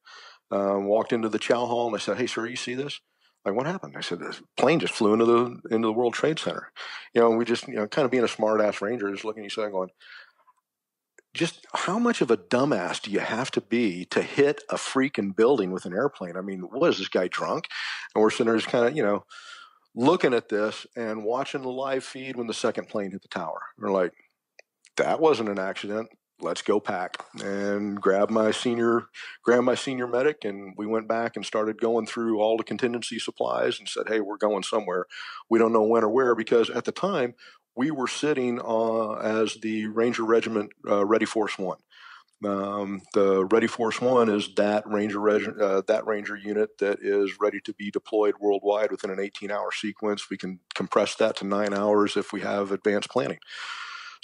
Um, walked into the chow hall and I said, "Hey, sir, you see this?" Like, "What happened?" I said, "The plane just flew into the into the World Trade Center." You know, and we just, you know, kind of being a smart-ass Ranger, just looking at each other going, just how much of a dumbass do you have to be to hit a freaking building with an airplane? I mean, what is this guy, drunk? And we're sitting there just kind of, you know, looking at this and watching the live feed when the second plane hit the tower. And we're like, that wasn't an accident. Let's go pack and grab my senior, grab my senior medic. And we went back and started going through all the contingency supplies and said, "Hey, we're going somewhere. We don't know when or where," because at the time, we were sitting uh, as the Ranger Regiment uh, Ready Force One. Um, the Ready Force One is that Ranger reg- uh, that Ranger unit that is ready to be deployed worldwide within an eighteen-hour sequence. We can compress that to nine hours if we have advanced planning.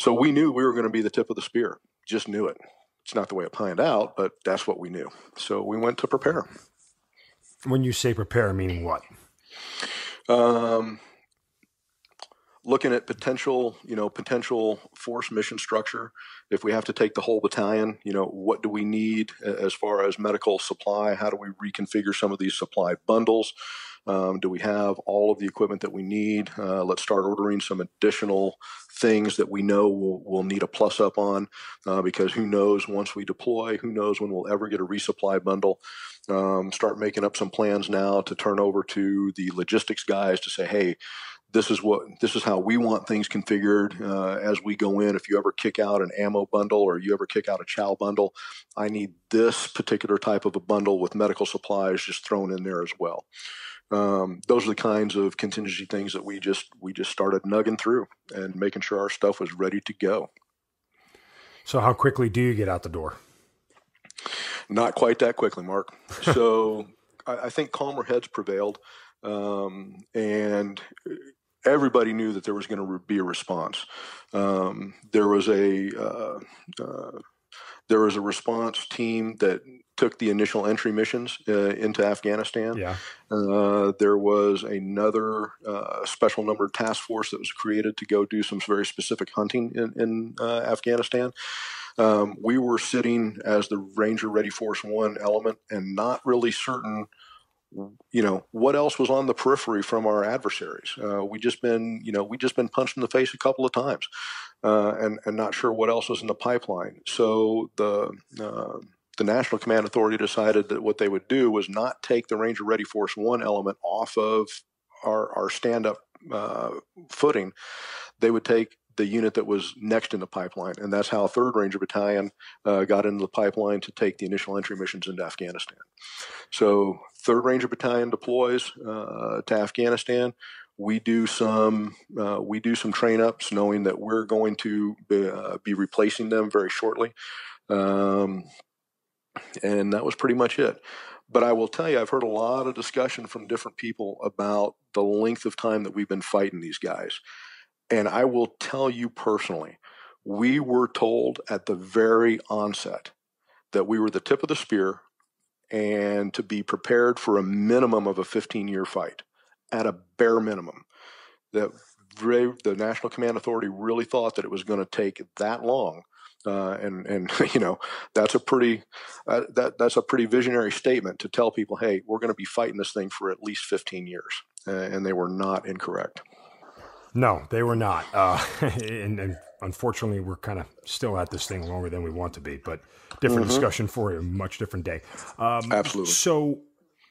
So we knew we were going to be the tip of the spear. Just knew it. It's not the way it panned out, but that's what we knew. So we went to prepare. When you say prepare, meaning what? Um. Looking at potential, you know, potential force mission structure. If we have to take the whole battalion, you know, what do we need as far as medical supply? How do we reconfigure some of these supply bundles? Um, do we have all of the equipment that we need? Uh, let's start ordering some additional things that we know we'll, we'll need a plus up on, uh, because who knows once we deploy, who knows when we'll ever get a resupply bundle. Um, start making up some plans now to turn over to the logistics guys to say, "Hey, this is what this is how we want things configured uh, as we go in. If you ever kick out an ammo bundle or you ever kick out a chow bundle, I need this particular type of a bundle with medical supplies just thrown in there as well." Um, those are the kinds of contingency things that we just we just started nugging through and making sure our stuff was ready to go. So how quickly do you get out the door? Not quite that quickly, Mark. So I, I think calmer heads prevailed, um, and everybody knew that there was going to re- be a response. Um, there was a uh, uh, there was a response team that took the initial entry missions uh, into Afghanistan. Yeah. Uh, there was another uh, special numbered task force that was created to go do some very specific hunting in, in uh, Afghanistan. Um, we were sitting as the Ranger Ready Force One element and not really certain you know, what else was on the periphery from our adversaries? Uh, we just been, you know, we just been punched in the face a couple of times, uh, and and not sure what else was in the pipeline. So the uh, the National Command Authority decided that what they would do was not take the Ranger Ready Force One element off of our our stand up uh, footing. They would take the unit that was next in the pipeline, and that's how third Ranger Battalion uh, got into the pipeline to take the initial entry missions into Afghanistan. So third Ranger Battalion deploys uh, to Afghanistan. We do some uh, we do some train ups, knowing that we're going to be, uh, be replacing them very shortly, um, and that was pretty much it. But I will tell you, I've heard a lot of discussion from different people about the length of time that we've been fighting these guys. And I will tell you personally, we were told at the very onset that we were the tip of the spear and to be prepared for a minimum of a fifteen-year fight, at a bare minimum. That the National Command Authority really thought that it was going to take that long, uh, and and you know that's a pretty uh, that that's a pretty visionary statement to tell people, hey, we're going to be fighting this thing for at least fifteen years, uh, and they were not incorrect. No, they were not. Uh, and, and unfortunately, we're kind of still at this thing longer than we want to be, but different mm-hmm. discussion for a much different day. Um, Absolutely. So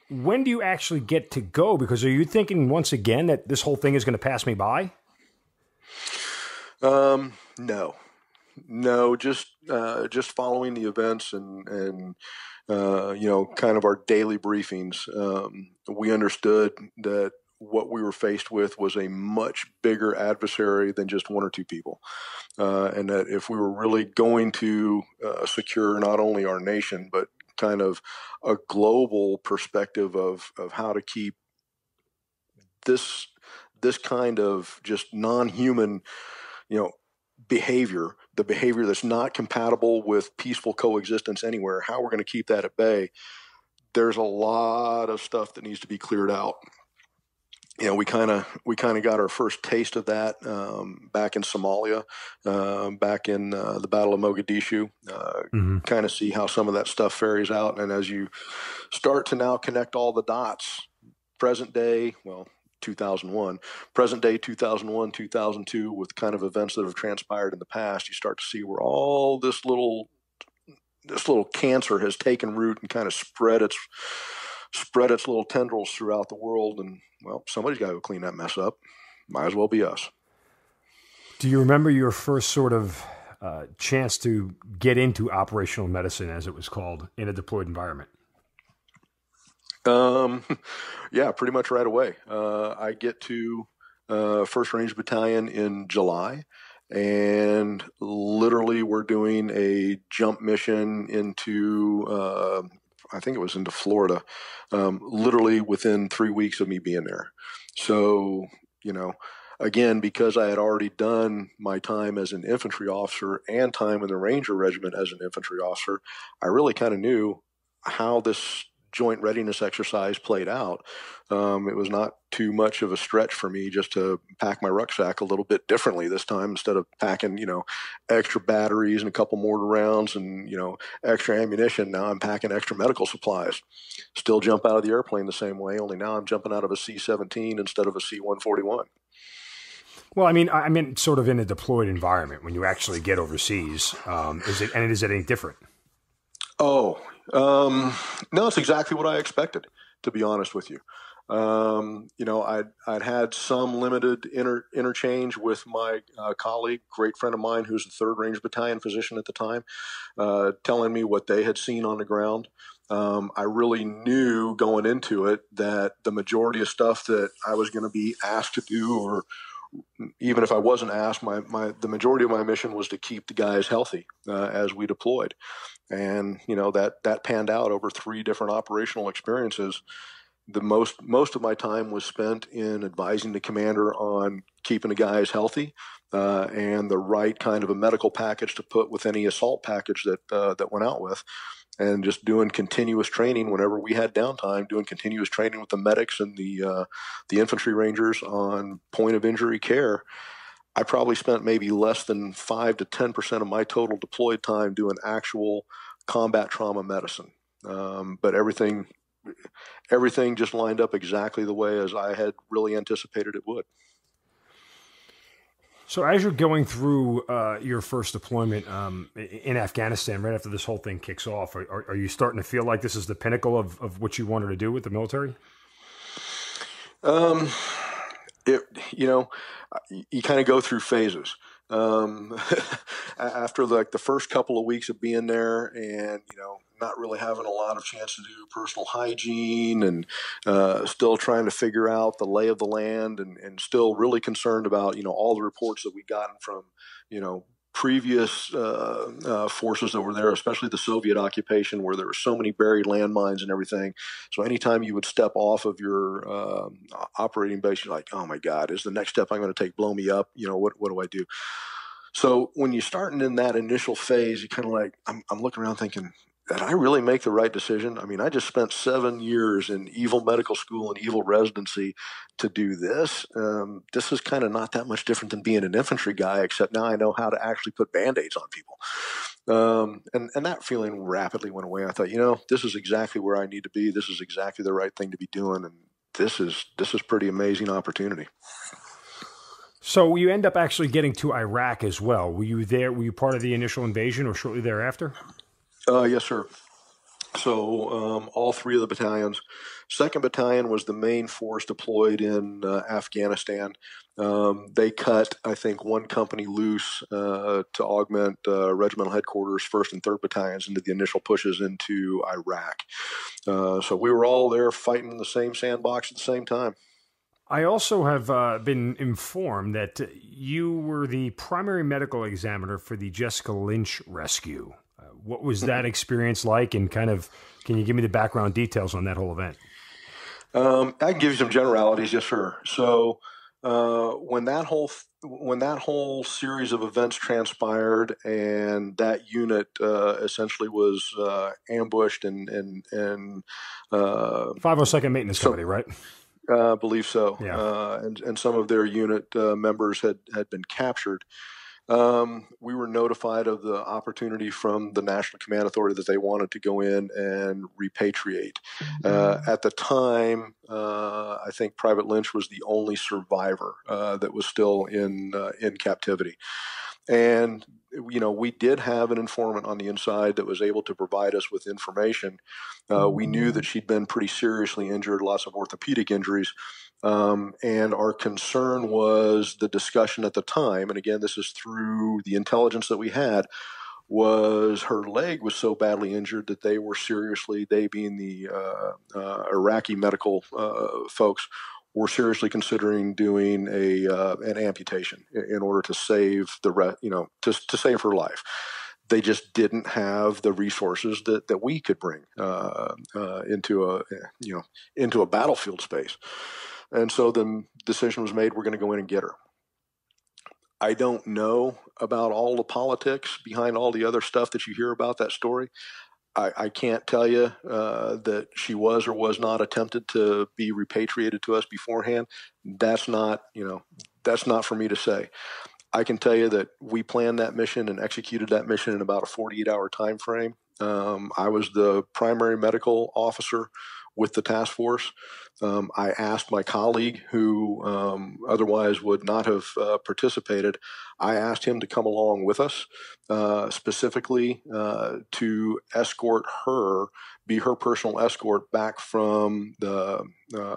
when do you actually get to go? Because are you thinking once again that this whole thing is going to pass me by? Um, no, no, just, uh, just following the events and, and, uh, you know, kind of our daily briefings. Um, we understood that what we were faced with was a much bigger adversary than just one or two people. Uh, and that if we were really going to uh, secure not only our nation, but kind of a global perspective of, of how to keep this, this kind of just non-human, you know, behavior, the behavior that's not compatible with peaceful coexistence anywhere, how we're going to keep that at bay. There's a lot of stuff that needs to be cleared out. You know, we kind of we kind of got our first taste of that um, back in Somalia, uh, back in uh, the Battle of Mogadishu. Uh, mm-hmm. Kind of see how some of that stuff ferries out, and as you start to now connect all the dots, present day, well, two thousand one, present day two thousand one, two thousand two, with kind of events that have transpired in the past, you start to see where all this little this little cancer has taken root and kind of spread its. spread its little tendrils throughout the world. And, well, somebody's got to go clean that mess up. Might as well be us. Do you remember your first sort of uh, chance to get into operational medicine, as it was called, in a deployed environment? Um, yeah, pretty much right away. Uh, I get to uh, first Ranger Battalion in July, and literally we're doing a jump mission into uh, – I think it was into Florida, um, literally within three weeks of me being there. So, you know, again, because I had already done my time as an infantry officer and time in the Ranger Regiment as an infantry officer, I really kind of knew how this joint readiness exercise played out. Um, it was not too much of a stretch for me just to pack my rucksack a little bit differently this time. Instead of packing, you know, extra batteries and a couple mortar rounds and, you know, extra ammunition, now I'm packing extra medical supplies. Still jump out of the airplane the same way, only now I'm jumping out of a C seventeen instead of a C one forty-one. Well, I mean, I mean, sort of in a deployed environment when you actually get overseas, um, is it, and is it any different? Oh, um, no, it's exactly what I expected, to be honest with you. Um, you know, I'd, I'd had some limited inter, interchange with my uh, colleague, great friend of mine, who's the third Ranger Battalion physician at the time, uh, telling me what they had seen on the ground. Um, I really knew going into it that the majority of stuff that I was going to be asked to do, or even if I wasn't asked, my, my the majority of my mission was to keep the guys healthy uh, as we deployed. And, you know, that, that panned out over three different operational experiences. The most, most of my time was spent in advising the commander on keeping the guys healthy, uh, and the right kind of a medical package to put with any assault package that, uh, that went out with, and just doing continuous training whenever we had downtime, doing continuous training with the medics and the, uh, the infantry rangers on point of injury care. I probably spent maybe less than five to ten percent of my total deployed time doing actual combat trauma medicine. Um, but everything everything just lined up exactly the way as I had really anticipated it would. So as you're going through uh, your first deployment um, in Afghanistan, right after this whole thing kicks off, are, are you starting to feel like this is the pinnacle of, of what you wanted to do with the military? Um, it, you know, you, you kind of go through phases. Um, after like the first couple of weeks of being there and, you know, not really having a lot of chance to do personal hygiene and uh, still trying to figure out the lay of the land and, and still really concerned about, you know, all the reports that we'd gotten from, you know, previous uh, uh, forces that were there, especially the Soviet occupation where there were so many buried landmines and everything. So anytime you would step off of your uh, operating base, you're like, oh my God, is the next step I'm going to take blow me up? You know, what, what do I do? So when you're starting in that initial phase, you kind of like, I'm, I'm looking around thinking, did I really make the right decision? I mean, I just spent seven years in evil medical school and evil residency to do this. Um, this is kind of not that much different than being an infantry guy, except now I know how to actually put Band-Aids on people. Um, and, and that feeling rapidly went away. I thought, you know, this is exactly where I need to be. This is exactly the right thing to be doing. And this is, this is pretty amazing opportunity. So you end up actually getting to Iraq as well. Were you there? Were you part of the initial invasion or shortly thereafter? Uh, yes, sir. So um, all three of the battalions. Second Battalion was the main force deployed in uh, Afghanistan. Um, they cut, I think, one company loose uh, to augment uh, regimental headquarters, first and third Battalions, into the initial pushes into Iraq. Uh, so we were all there fighting in the same sandbox at the same time. I also have uh, been informed that you were the primary medical examiner for the Jessica Lynch rescue. Uh, what was that experience like, and kind of, can you give me the background details on that whole event? Um, I can give you some generalities, yes, sir. So uh, when that whole when that whole series of events transpired, and that unit uh, essentially was uh, ambushed and and and uh, five oh second Maintenance Company, right? I uh, believe so. Yeah. Uh, and and some of their unit uh, members had had been captured. Um, we were notified of the opportunity from the National Command Authority that they wanted to go in and repatriate. Uh, at the time, uh, I think Private Lynch was the only survivor uh, that was still in uh, in captivity. And, you know, we did have an informant on the inside that was able to provide us with information. Uh, we knew that she'd been pretty seriously injured, lots of orthopedic injuries. Um, and our concern was the discussion at the time, and again, this is through the intelligence that we had, was her leg was so badly injured that they were seriously, they being the uh, uh, Iraqi medical uh, folks, were seriously considering doing a uh, an amputation in order to save the re you know to to save her life. They just didn't have the resources that that we could bring uh, uh, into a you know into a battlefield space. And so the decision was made, we're going to go in and get her. I don't know about all the politics behind all the other stuff that you hear about that story. I, I can't tell you uh, that she was or was not attempted to be repatriated to us beforehand. That's not, you know, that's not for me to say. I can tell you that we planned that mission and executed that mission in about a forty-eight hour time frame. Um, I was the primary medical officer with the task force. Um, I asked my colleague who um, otherwise would not have uh, participated, I asked him to come along with us uh, specifically uh, to escort her, be her personal escort back from the uh,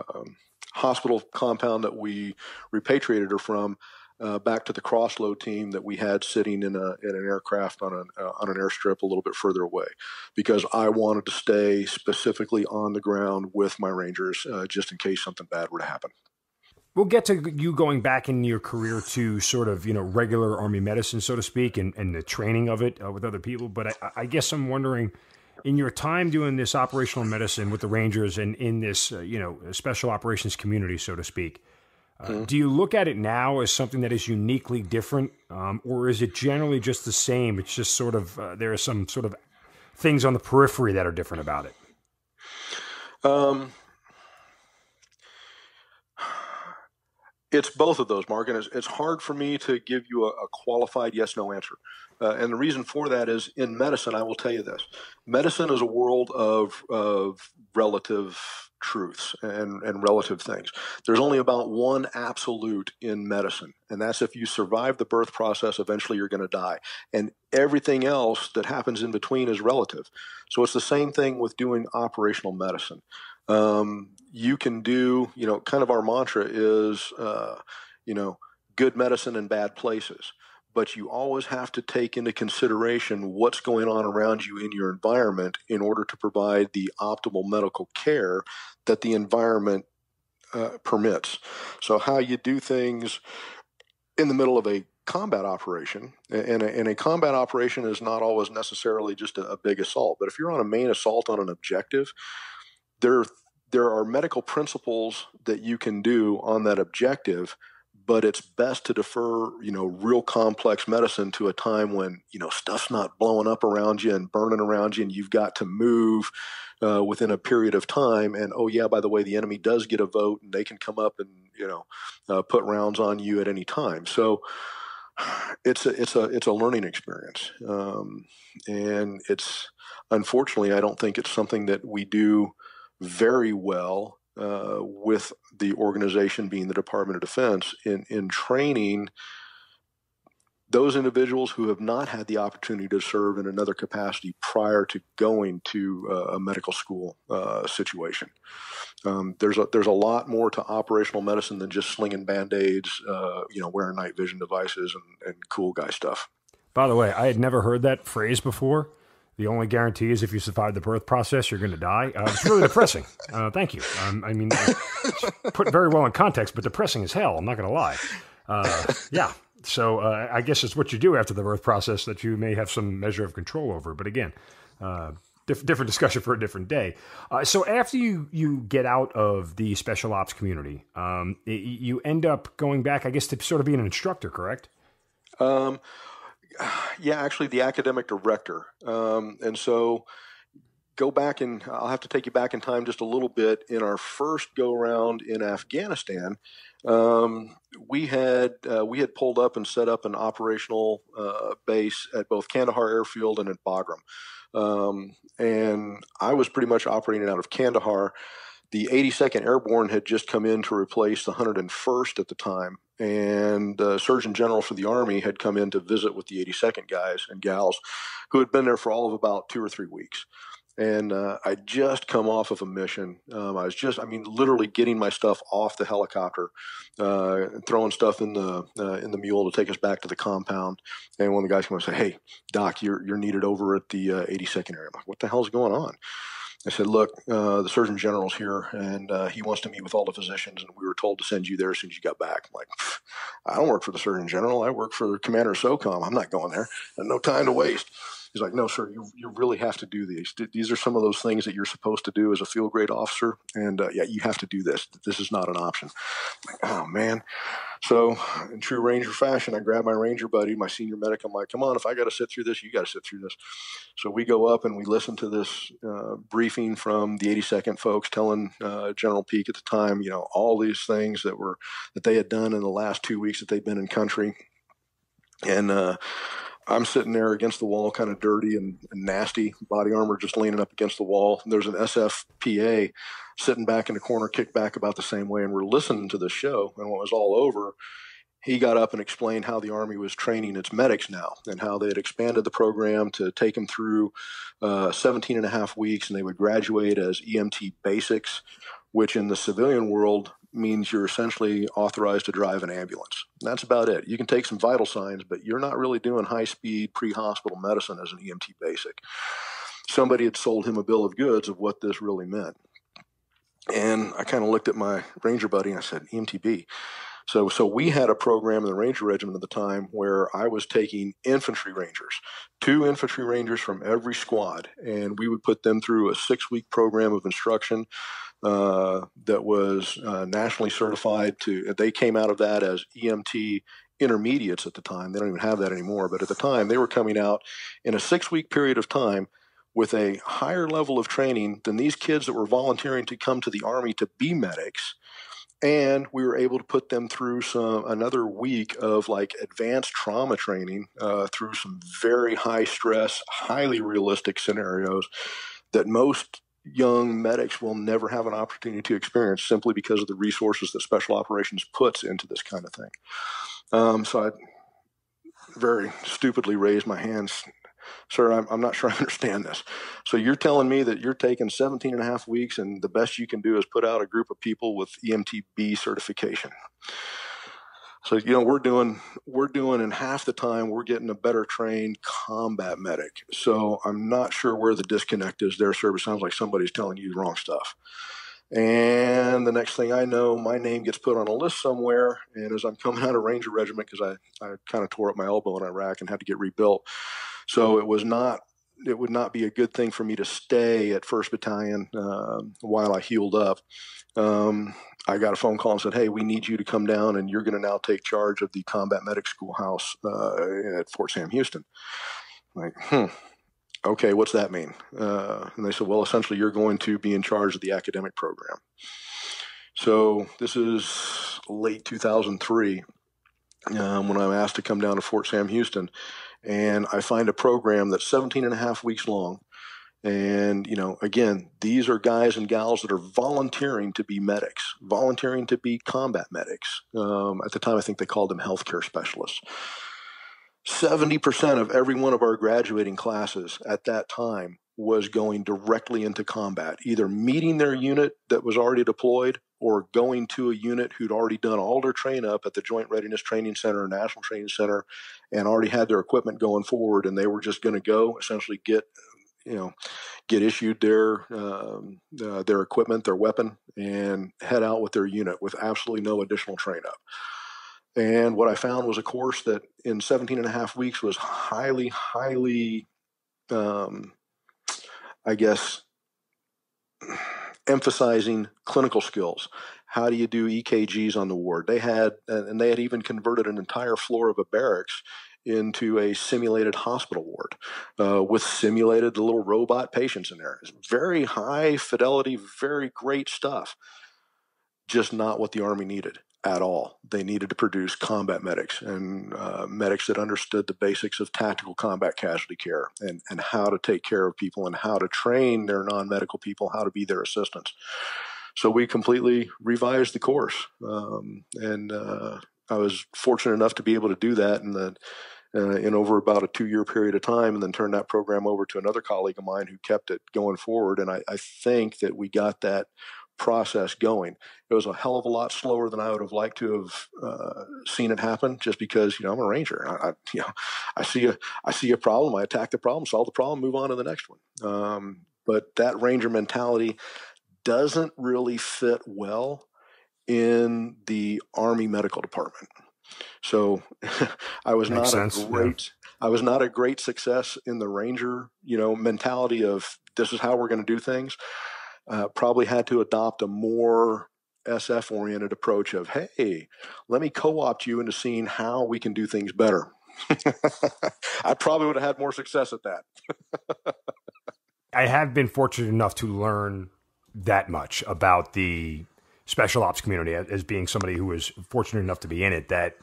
hospital compound that we repatriated her from uh, back to the crossload team that we had sitting in, a, in an aircraft on an, uh, on an airstrip a little bit further away, because I wanted to stay specifically on the ground with my Rangers uh, just in case something bad were to happen. We'll get to you going back in your career to sort of, you know, regular Army medicine, so to speak, and, and the training of it uh, with other people. But I, I guess I'm wondering, in your time doing this operational medicine with the Rangers and in this, uh, you know, special operations community, so to speak, uh, mm-hmm. do you look at it now as something that is uniquely different, um, or is it generally just the same? It's just sort of, uh, there are some sort of things on the periphery that are different about it. Um. It's both of those, Mark, and it's, it's hard for me to give you a, a qualified yes-no answer. Uh, and the reason for that is in medicine, I will tell you this. Medicine is a world of, of relative truths and, and relative things. There's only about one absolute in medicine, and that's if you survive the birth process, eventually you're going to die. And everything else that happens in between is relative. So it's the same thing with doing operational medicine. Um, you can do, you know, kind of our mantra is, uh, you know, good medicine in bad places, but you always have to take into consideration what's going on around you in your environment in order to provide the optimal medical care that the environment uh, permits. So how you do things in the middle of a combat operation, and a, and a combat operation is not always necessarily just a, a big assault, but if you're on a main assault on an objective, there, there are medical principles that you can do on that objective, but it's best to defer, you know, real complex medicine to a time when, you know, stuff's not blowing up around you and burning around you and you've got to move uh, within a period of time. And, oh, yeah, by the way, the enemy does get a vote and they can come up and, you know, uh, put rounds on you at any time. So it's a, it's a, it's a learning experience. Um, and it's, unfortunately, I don't think it's something that we do very well uh, with the organization being the Department of Defense in, in training those individuals who have not had the opportunity to serve in another capacity prior to going to uh, a medical school uh, situation. Um, there's a, there's a lot more to operational medicine than just slinging Band-Aids, uh, you know, wearing night vision devices and, and cool guy stuff. By the way, I had never heard that phrase before. The only guarantee is if you survive the birth process, you're going to die. Uh, it's really depressing. Uh, thank you. Um, I mean, put very well in context, but depressing as hell. I'm not going to lie. Uh, yeah. So uh, I guess it's what you do after the birth process that you may have some measure of control over. But again, uh, diff different discussion for a different day. Uh, so after you, you get out of the special ops community, um, it, you end up going back, I guess, to sort of be an instructor, correct? Um. Yeah, actually the academic director. Um, and so go back and I'll have to take you back in time just a little bit. In our first go around in Afghanistan, um, we had uh, we had pulled up and set up an operational uh, base at both Kandahar Airfield and at Bagram. Um, and I was pretty much operating out of Kandahar. The eighty-second Airborne had just come in to replace the one hundred and first at the time, and the Surgeon General for the Army had come in to visit with the eighty-second guys and gals who had been there for all of about two or three weeks. And uh, I'd just come off of a mission. Um, I was just, I mean, literally getting my stuff off the helicopter, uh, throwing stuff in the uh, in the mule to take us back to the compound. And one of the guys came and said, "Hey, Doc, you're, you're needed over at the uh, eighty-second area." I'm like, "What the hell's going on?" I said, "Look, uh, the Surgeon General's here, and uh, he wants to meet with all the physicians, and we were told to send you there as soon as you got back." I'm like, "I don't work for the Surgeon General. I work for Commander SOCOM. I'm not going there. I have no time to waste." He's like, "No, sir, you, you really have to do these. These are some of those things that you're supposed to do as a field grade officer, and uh, yeah, you have to do this. This is not an option." I'm like, "Oh, man." So in true Ranger fashion, I grabbed my Ranger buddy, my senior medic. I'm like, "Come on, if I got to sit through this, you got to sit through this." So we go up and we listen to this uh, briefing from the eighty-second folks telling uh, General Peake at the time, you know, all these things that were that they had done in the last two weeks that they'd been in country. And uh, I'm sitting there against the wall, kind of dirty and, and nasty, body armor just leaning up against the wall. And there's an S F P A sitting back in the corner, kicked back about the same way, and we're listening to the show. And when it was all over, he got up and explained how the Army was training its medics now and how they had expanded the program to take them through uh, seventeen and a half weeks, and they would graduate as E M T basics, which in the civilian world means you're essentially authorized to drive an ambulance. And that's about it. You can take some vital signs, but you're not really doing high-speed pre-hospital medicine as an E M T basic. Somebody had sold him a bill of goods of what this really meant. And I kind of looked at my Ranger buddy and I said, "E M T B." So, so we had a program in the Ranger Regiment at the time where I was taking infantry rangers, two infantry rangers from every squad, and we would put them through a six-week program of instruction Uh, that was uh, nationally certified to, they came out of that as E M T intermediates at the time. They don't even have that anymore. But at the time, they were coming out in a six-week period of time with a higher level of training than these kids that were volunteering to come to the Army to be medics And we were able to put them through some another week of like advanced trauma training uh, through some very high stress, highly realistic scenarios that most young medics will never have an opportunity to experience simply because of the resources that Special Operations puts into this kind of thing. Um, so I very stupidly raised my hands. Sir, I'm, I'm not sure I understand this. So you're telling me that you're taking seventeen and a half weeks and the best you can do is put out a group of people with E M T B certification. So, you know, we're doing, we're doing in half the time, we're getting a better trained combat medic. So I'm not sure where the disconnect is there, sir. It sounds like somebody's telling you the wrong stuff. And the next thing I know, my name gets put on a list somewhere. And as I'm coming out of Ranger Regiment, because I, I kind of tore up my elbow in Iraq and had to get rebuilt. So it was not, it would not be a good thing for me to stay at first Battalion uh, while I healed up. Um, I got a phone call and said, hey, we need you to come down and you're going to now take charge of the combat medic schoolhouse uh, at Fort Sam Houston. I'm like, hmm. Okay, what's that mean? Uh, and they said, well, essentially you're going to be in charge of the academic program. So this is late two thousand three um, when I'm asked to come down to Fort Sam Houston, and I find a program that's seventeen and a half weeks long. And, you know, again, these are guys and gals that are volunteering to be medics, volunteering to be combat medics. Um, at the time, I think they called them healthcare specialists. seventy percent of every one of our graduating classes at that time was going directly into combat, either meeting their unit that was already deployed or going to a unit who'd already done all their train up at the Joint Readiness Training Center or National Training Center and already had their equipment going forward. And they were just going to go essentially get, you know, get issued their, um, uh, their equipment, their weapon, and head out with their unit with absolutely no additional train up. And what I found was a course that in seventeen and a half weeks was highly, highly, um, I guess, emphasizing clinical skills. How do you do E K Gs on the ward? They had, and they had even converted an entire floor of a barracks into a simulated hospital ward uh, with simulated little robot patients in there. It's very high fidelity, very great stuff, just not what the Army needed at all. They needed to produce combat medics and uh, medics that understood the basics of tactical combat casualty care and, and how to take care of people and how to train their non-medical people, how to be their assistants. So we completely revised the course. Um, and uh, I was fortunate enough to be able to do that in, the, uh, in over about a two-year period of time, and then turn that program over to another colleague of mine who kept it going forward. And I, I think that we got that process going. It was a hell of a lot slower than I would have liked to have uh, seen it happen, just because, you know, I'm a Ranger. I, I, you know, I see a, I see a problem. I attack the problem, solve the problem, move on to the next one. Um, but that Ranger mentality doesn't really fit well in the Army Medical Department. So I was Makes not sense. a great, yeah. I was not a great success in the Ranger, you know, mentality of this is how we're going to do things. Uh, probably had to adopt a more S F-oriented approach of, hey, let me co-opt you into seeing how we can do things better. I probably would have had more success at that. I have been fortunate enough to learn that much about the special ops community as being somebody who was fortunate enough to be in it, that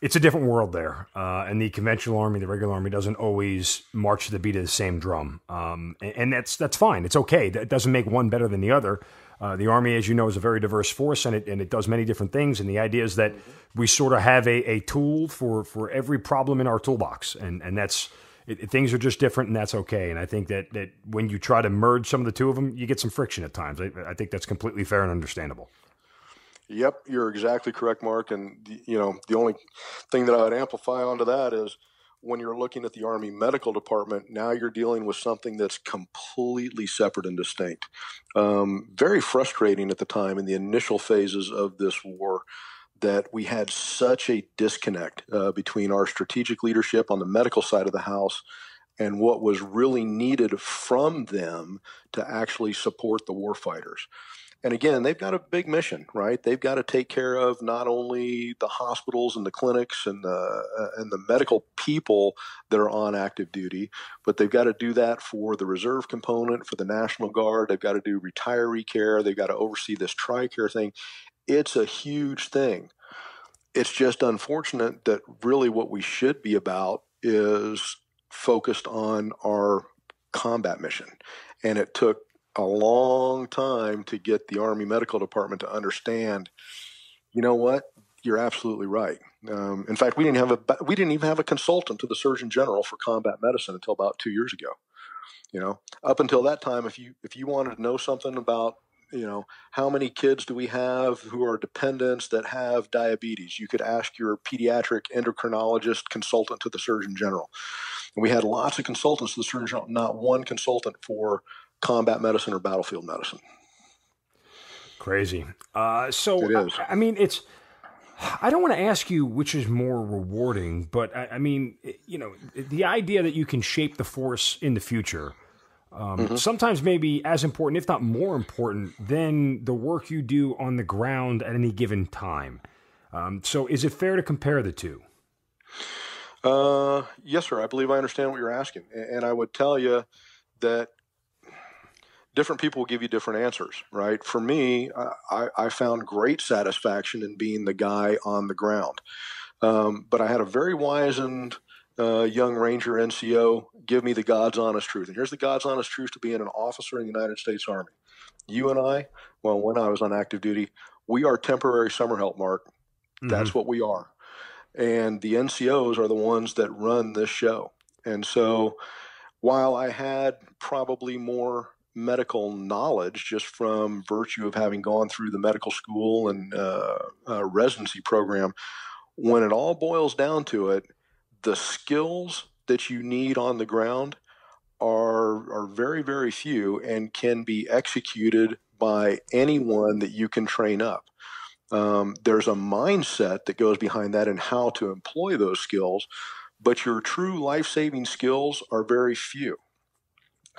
it's a different world there. Uh, and the conventional Army, the regular Army, doesn't always march to the beat of the same drum. Um, and, and that's that's fine. It's okay. That doesn't make one better than the other. Uh, the Army, as you know, is a very diverse force, and it, and it does many different things. And the idea is that we sort of have a, a tool for, for every problem in our toolbox. And, and that's it, things are just different, and that's okay. And I think that, that when you try to merge some of the two of them, you get some friction at times. I, I think that's completely fair and understandable. Yep, you're exactly correct, Mark. And, you know, the only thing that I would amplify onto that is when you're looking at the Army Medical Department, now you're dealing with something that's completely separate and distinct. Um, very frustrating at the time in the initial phases of this war that we had such a disconnect uh, between our strategic leadership on the medical side of the house and what was really needed from them to actually support the warfighters. And again, they've got a big mission, right? They've got to take care of not only the hospitals and the clinics and the uh, and the medical people that are on active duty, but they've got to do that for the reserve component, for the National Guard. They've got to do retiree care. They've got to oversee this TRICARE thing. It's a huge thing. It's just unfortunate that really what we should be about is focused on our combat mission. And it took a long time to get the Army Medical Department to understand, you know what, you're absolutely right. Um, in fact, we didn't have a we didn't even have a consultant to the Surgeon General for combat medicine until about two years ago. You know, up until that time, if you if you wanted to know something about, you know, how many kids do we have who are dependents that have diabetes, you could ask your pediatric endocrinologist consultant to the Surgeon General. And we had lots of consultants to the Surgeon General, not one consultant for combat medicine or battlefield medicine. Crazy. Uh, so, it is. I, I mean, it's, I don't want to ask you which is more rewarding, but I, I mean, you know, the idea that you can shape the force in the future, um, mm-hmm. sometimes maybe as important, if not more important, than the work you do on the ground at any given time. Um, so is it fair to compare the two? Uh, yes, sir. I believe I understand what you're asking. And I would tell you that different people will give you different answers, right? For me, I, I found great satisfaction in being the guy on the ground. Um, but I had a very wizened uh, young Ranger N C O give me the God's honest truth. And here's the God's honest truth to being an officer in the United States Army. You and I, well, when I was on active duty, we are temporary summer help, Mark. Mm-hmm. That's what we are. And the N C Os are the ones that run this show. And so while I had probably more medical knowledge just from virtue of having gone through the medical school and uh, uh, residency program, when it all boils down to it, the skills that you need on the ground are, are very, very few and can be executed by anyone that you can train up. Um, there's a mindset that goes behind that and how to employ those skills, but your true life-saving skills are very few.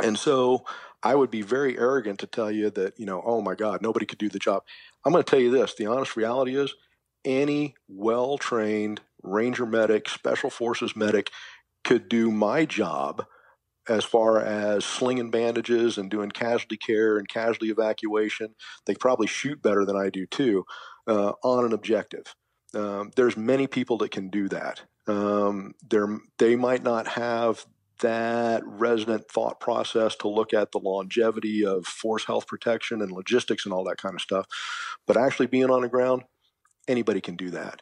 And so I would be very arrogant to tell you that, you know, oh my God, nobody could do the job. I'm going to tell you this. The honest reality is any well-trained Ranger medic, Special Forces medic could do my job as far as slinging bandages and doing casualty care and casualty evacuation. They probably shoot better than I do too uh, on an objective. Um, there's many people that can do that. Um, they're, they might not have that resonant thought process to look at the longevity of force health protection and logistics and all that kind of stuff. But actually being on the ground, anybody can do that.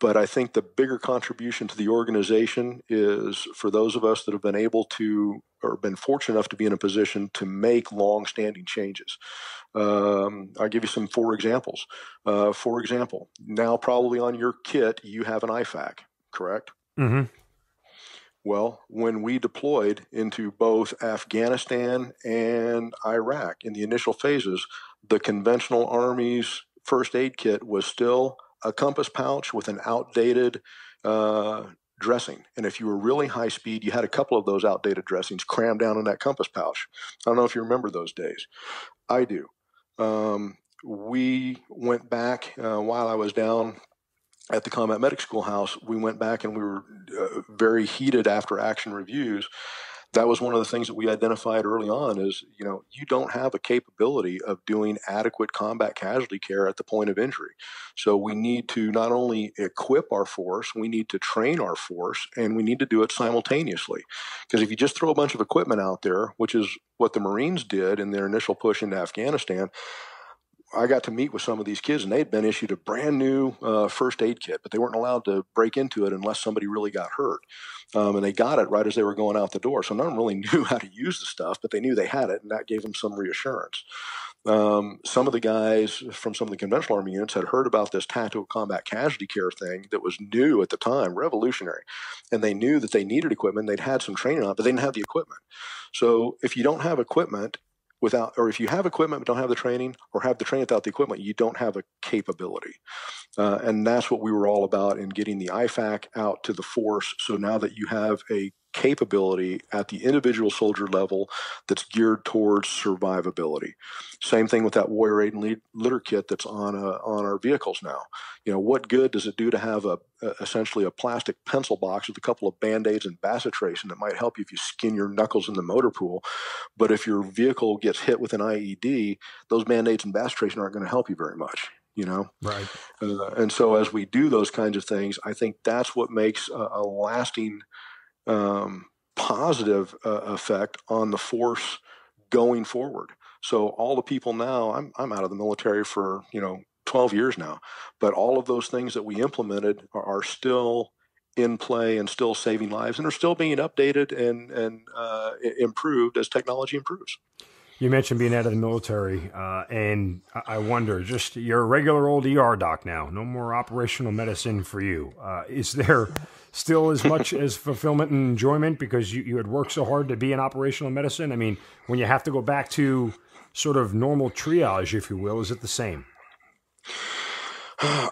But I think the bigger contribution to the organization is for those of us that have been able to or been fortunate enough to be in a position to make long-standing changes. Um, I'll give you some four examples. Uh, for example, now probably on your kit, you have an I FAC, correct? Mm-hmm. Well, when we deployed into both Afghanistan and Iraq in the initial phases, the conventional Army's first aid kit was still a compass pouch with an outdated uh, dressing. And if you were really high speed, you had a couple of those outdated dressings crammed down in that compass pouch. I don't know if you remember those days. I do. Um, we went back uh, while I was down at the Combat Medic Schoolhouse, we went back and we were uh, very heated after action reviews. That was one of the things that we identified early on is, you know, you don't have a capability of doing adequate combat casualty care at the point of injury. So we need to not only equip our force, we need to train our force, and we need to do it simultaneously. Because if you just throw a bunch of equipment out there, which is what the Marines did in their initial push into Afghanistan, I got to meet with some of these kids and they'd been issued a brand new uh, first aid kit, but they weren't allowed to break into it unless somebody really got hurt. Um, and they got it right as they were going out the door. So none of them really knew how to use the stuff, but they knew they had it and that gave them some reassurance. Um, some of the guys from some of the conventional Army units had heard about this tactical combat casualty care thing that was new at the time, revolutionary. And they knew that they needed equipment. They'd had some training on it, but they didn't have the equipment. So if you don't have equipment, Without, or if you have equipment but don't have the training, or have the training without the equipment, you don't have a capability. Uh, and that's what we were all about in getting the I FAC out to the force. So now that you have a capability at the individual soldier level that's geared towards survivability. Same thing with that warrior aid and litter kit that's on a, on our vehicles now. You know, what good does it do to have a, a essentially a plastic pencil box with a couple of Band-Aids and bacitracin that might help you if you skin your knuckles in the motor pool, but if your vehicle gets hit with an I E D, those Band-Aids and bacitracin aren't going to help you very much. you know? Right. Uh, and so as we do those kinds of things, I think that's what makes a, a lasting um, positive uh, effect on the force going forward. So all the people now, I'm I'm out of the military for, you know, twelve years now, but all of those things that we implemented are, are still in play and still saving lives and are still being updated and, and uh, improved as technology improves. You mentioned being out of the military, uh, and I wonder, just you're a regular old E R doc now, no more operational medicine for you. Uh, is there still as much as fulfillment and enjoyment because you, you had worked so hard to be in operational medicine? I mean, when you have to go back to sort of normal triage, if you will, is it the same?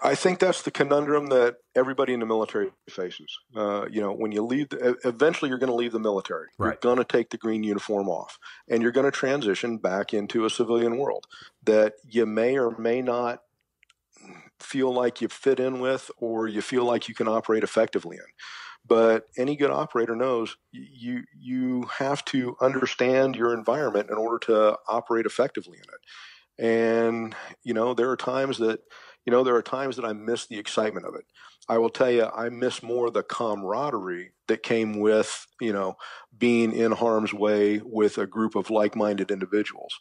I think that's the conundrum that everybody in the military faces. Uh, you know, when you leave, the, eventually you're going to leave the military. Right. You're going to take the green uniform off, and you're going to transition back into a civilian world that you may or may not feel like you fit in with, or you feel like you can operate effectively in. But any good operator knows you you have to understand your environment in order to operate effectively in it. And you know, there are times that. You know, there are times that I miss the excitement of it. I will tell you, I miss more the camaraderie that came with, you know, being in harm's way with a group of like-minded individuals.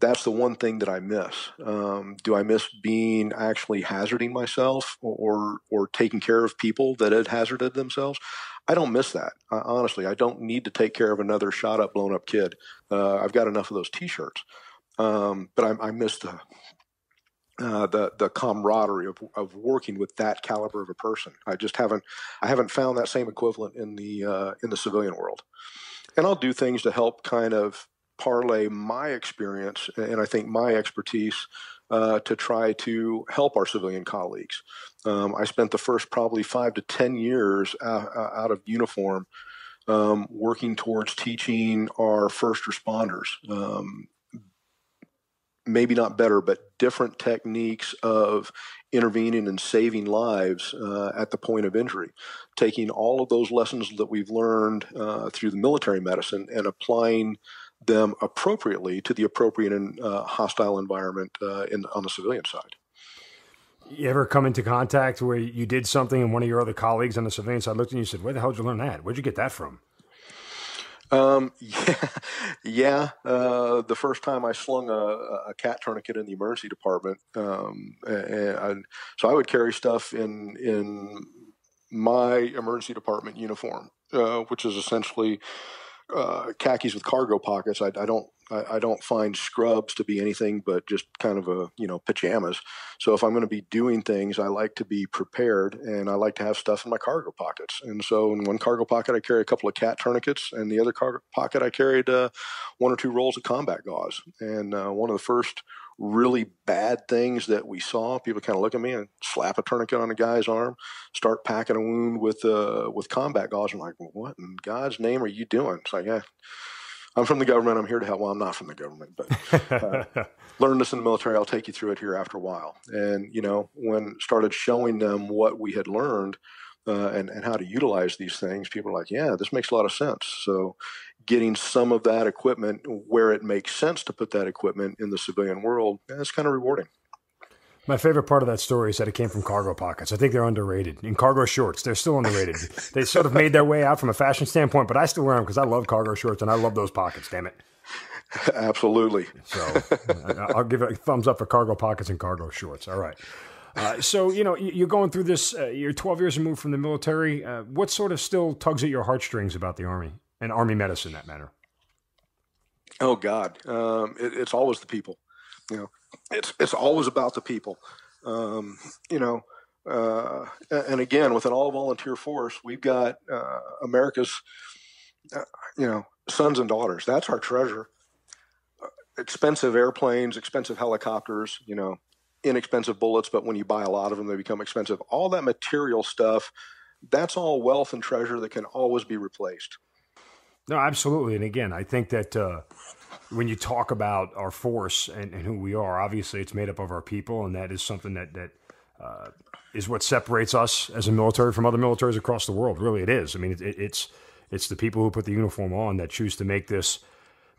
That's the one thing that I miss. Um, do I miss being actually hazarding myself or, or taking care of people that had hazarded themselves? I don't miss that. I, honestly, I don't need to take care of another shot up, blown up kid. Uh, I've got enough of those T-shirts. Um, but I, I miss the... Uh, the the camaraderie of of working with that caliber of a person. I just haven't I haven't found that same equivalent in the uh, in the civilian world. And I'll do things to help kind of parlay my experience and I think my expertise uh, to try to help our civilian colleagues. Um, I spent the first probably five to ten years out, out of uniform um, working towards teaching our first responders. Um, maybe not better, but different techniques of intervening and saving lives uh, at the point of injury, taking all of those lessons that we've learned uh, through the military medicine and applying them appropriately to the appropriate and uh, hostile environment uh, in, on the civilian side. You ever come into contact where you did something and one of your other colleagues on the civilian side looked at you and said, where the hell did you learn that? Where'd you get that from? Um, yeah, yeah. Uh, the first time I slung a, a cat tourniquet in the emergency department, um, and I, so I would carry stuff in, in my emergency department uniform, uh, which is essentially, uh, khakis with cargo pockets. I, I don't, I, I don't find scrubs to be anything but just kind of a, you know, pajamas. So if I'm going to be doing things, I like to be prepared and I like to have stuff in my cargo pockets. And so in one cargo pocket, I carry a couple of cat tourniquets, and the other cargo pocket, I carried uh, one or two rolls of combat gauze. And uh, one of the first really bad things that we saw, people kind of look at me and slap a tourniquet on a guy's arm, start packing a wound with, uh, with combat gauze. I'm like, well, what in God's name are you doing? It's like, yeah. I'm from the government. I'm here to help. Well, I'm not from the government, but uh, learned this in the military. I'll take you through it here after a while. And, you know, when started showing them what we had learned uh, and, and how to utilize these things, people are like, yeah, this makes a lot of sense. So getting some of that equipment where it makes sense to put that equipment in the civilian world, that's kind of rewarding. My favorite part of that story is that it came from cargo pockets. I think they're underrated. In cargo shorts, they're still underrated. They sort of made their way out from a fashion standpoint, but I still wear them because I love cargo shorts and I love those pockets, damn it. Absolutely. So I'll give a thumbs up for cargo pockets and cargo shorts. All right. Uh, so, you know, you're going through this, uh, you're twelve years removed from the military. Uh, what sort of still tugs at your heartstrings about the Army and Army medicine, that matter? Oh, God. Um, it, it's always the people, you know. It's it's always about the people, um, you know, uh, and again, with an all-volunteer force, we've got uh, America's, uh, you know, sons and daughters. That's our treasure. Expensive airplanes, expensive helicopters, you know, inexpensive bullets, but when you buy a lot of them, they become expensive. All that material stuff, that's all wealth and treasure that can always be replaced. No, absolutely. And again, I think that uh, when you talk about our force and, and who we are, obviously it's made up of our people. And that is something that, that uh, is what separates us as a military from other militaries across the world. Really, it is. I mean, it, it's it's the people who put the uniform on that choose to make this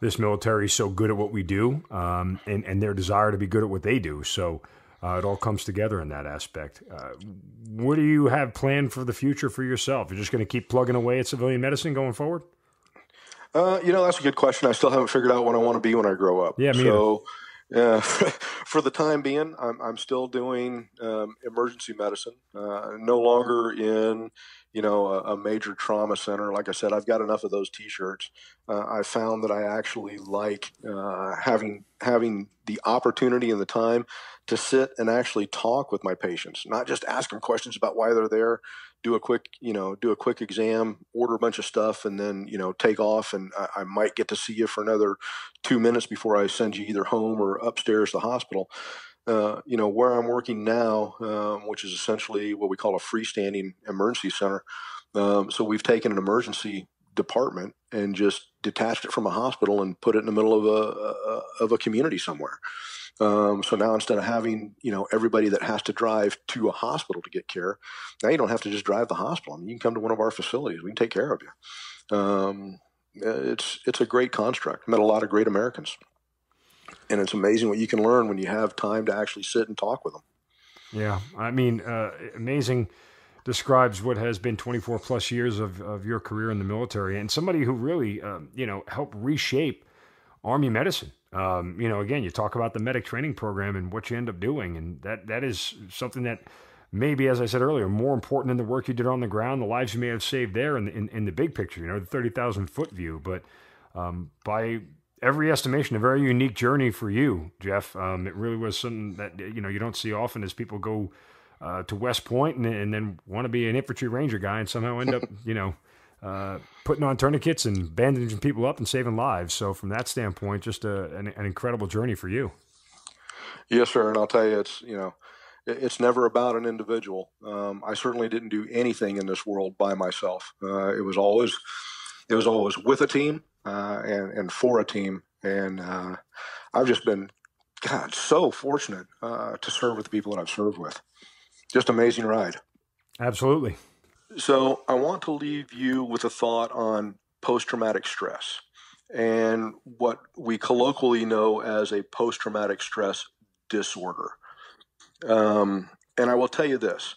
this military so good at what we do um, and, and their desire to be good at what they do. So Uh, it all comes together in that aspect. Uh, what do you have planned for the future for yourself? You're just going to keep plugging away at civilian medicine going forward? Uh, you know, that's a good question. I still haven't figured out what I want to be when I grow up. Yeah, me so, uh, for the time being, I'm, I'm still doing um, emergency medicine. Uh, no longer in, you know, a, a major trauma center. Like I said, I've got enough of those T-shirts. Uh, I found that I actually like uh, having having the opportunity and the time to sit and actually talk with my patients, not just ask them questions about why they're there, do a quick, you know, do a quick exam, order a bunch of stuff, and then, you know, take off. And I, I might get to see you for another two minutes before I send you either home or upstairs to the hospital. Uh, you know, where I'm working now, um, which is essentially what we call a freestanding emergency center. Um, so we've taken an emergency department and just detached it from a hospital and put it in the middle of a, a of a community somewhere. Um, so now instead of having, you know, everybody that has to drive to a hospital to get care, now you don't have to just drive the hospital. I mean, you can come to one of our facilities. We can take care of you. Um, it's, it's a great construct. Met a lot of great Americans. And it's amazing what you can learn when you have time to actually sit and talk with them. Yeah. I mean, uh, amazing describes what has been twenty-four plus years of, of your career in the military, and somebody who really, um, you know, helped reshape Army medicine. Um, you know, again, you talk about the medic training program and what you end up doing. And that, that is something that maybe, as I said earlier, more important than the work you did on the ground, the lives you may have saved there in, in, in the big picture, you know, the thirty thousand foot view. But um, by every estimation, a very unique journey for you, Jeff. Um, it really was something that, you know, you don't see often as people go uh, to West Point and, and then want to be an infantry ranger guy and somehow end up, you know, Uh, putting on tourniquets and bandaging people up and saving lives. So from that standpoint, just a, an, an incredible journey for you. Yes, sir. And I'll tell you, it's, you know, it's never about an individual. Um, I certainly didn't do anything in this world by myself. Uh, it was always, it was always with a team, uh, and, and for a team. And, uh, I've just been, God, so fortunate, uh, to serve with the people that I've served with. Just amazing ride. Absolutely. So I want to leave you with a thought on post-traumatic stress and what we colloquially know as a post-traumatic stress disorder. Um, and I will tell you this.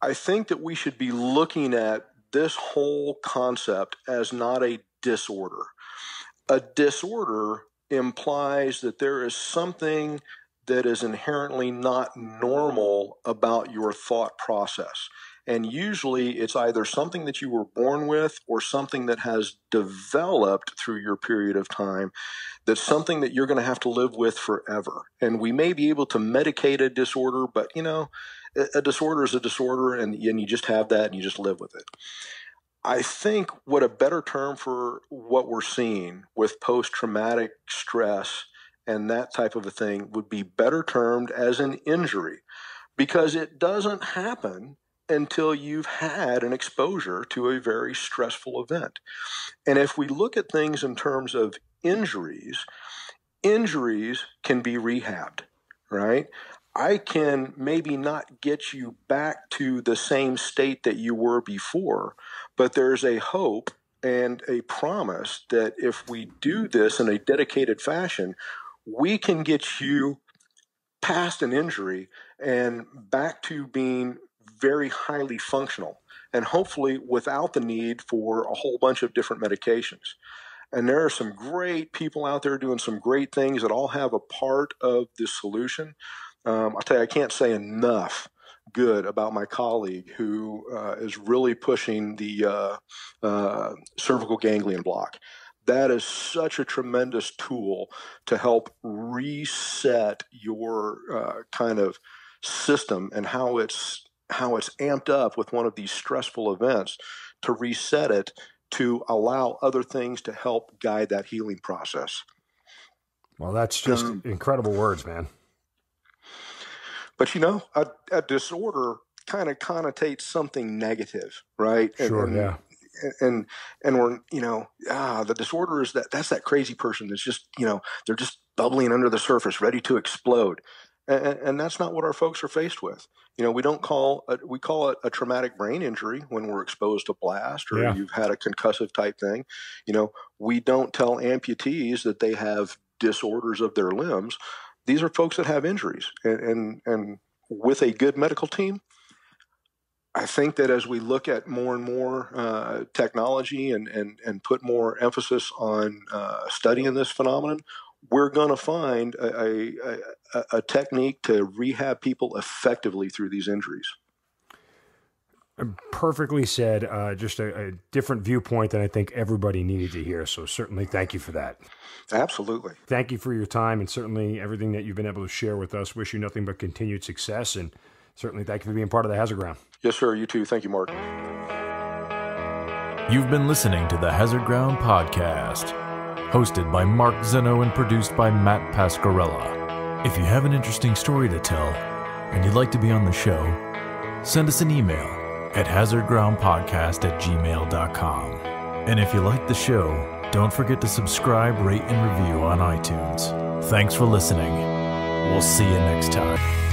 I think that we should be looking at this whole concept as not a disorder. A disorder implies that there is something that is inherently not normal about your thought process. And usually it's either something that you were born with or something that has developed through your period of time that's something that you're going to have to live with forever. And we may be able to medicate a disorder, but, you know, a disorder is a disorder, and, and you just have that and you just live with it. I think what a better term for what we're seeing with post-traumatic stress and that type of a thing would be better termed as an injury, because it doesn't happen until you've had an exposure to a very stressful event. And if we look at things in terms of injuries, injuries can be rehabbed, right? I can maybe not get you back to the same state that you were before, but there's a hope and a promise that if we do this in a dedicated fashion, we can get you past an injury and back to being very highly functional, and hopefully without the need for a whole bunch of different medications. And there are some great people out there doing some great things that all have a part of the solution. Um, I'll tell you, I can't say enough good about my colleague who uh, is really pushing the uh, uh, cervical ganglion block. That is such a tremendous tool to help reset your uh, kind of system and how it's how it's amped up with one of these stressful events, to reset it to allow other things to help guide that healing process. Well, that's just um, incredible words, man. But, you know, a, a disorder kind of connotates something negative, right? And, sure, and, yeah. And, and we're, you know, ah, the disorder is that that's that crazy person that's just, you know, they're just bubbling under the surface, ready to explode. And, and that's not what our folks are faced with. You know, we don't call a, we call it a traumatic brain injury when we're exposed to blast or yeah. You've had a concussive type thing. You know, we don't tell amputees that they have disorders of their limbs. These are folks that have injuries, and, and, and with a good medical team, I think that as we look at more and more uh, technology and, and, and put more emphasis on uh, studying this phenomenon, we're going to find a, a, a technique to rehab people effectively through these injuries. Perfectly said. Uh, just a, a different viewpoint that I think everybody needed to hear. So certainly thank you for that. Absolutely. Thank you for your time and certainly everything that you've been able to share with us. Wish you nothing but continued success, and certainly thank you for being part of the Hazard Ground. Yes, sir. You too. Thank you, Mark. You've been listening to the Hazard Ground Podcast, hosted by Mark Zeno and produced by Matt Pasquarella. If you have an interesting story to tell and you'd like to be on the show, send us an email at hazard ground podcast at gmail dot com. And if you like the show, don't forget to subscribe, rate, and review on iTunes. Thanks for listening. We'll see you next time.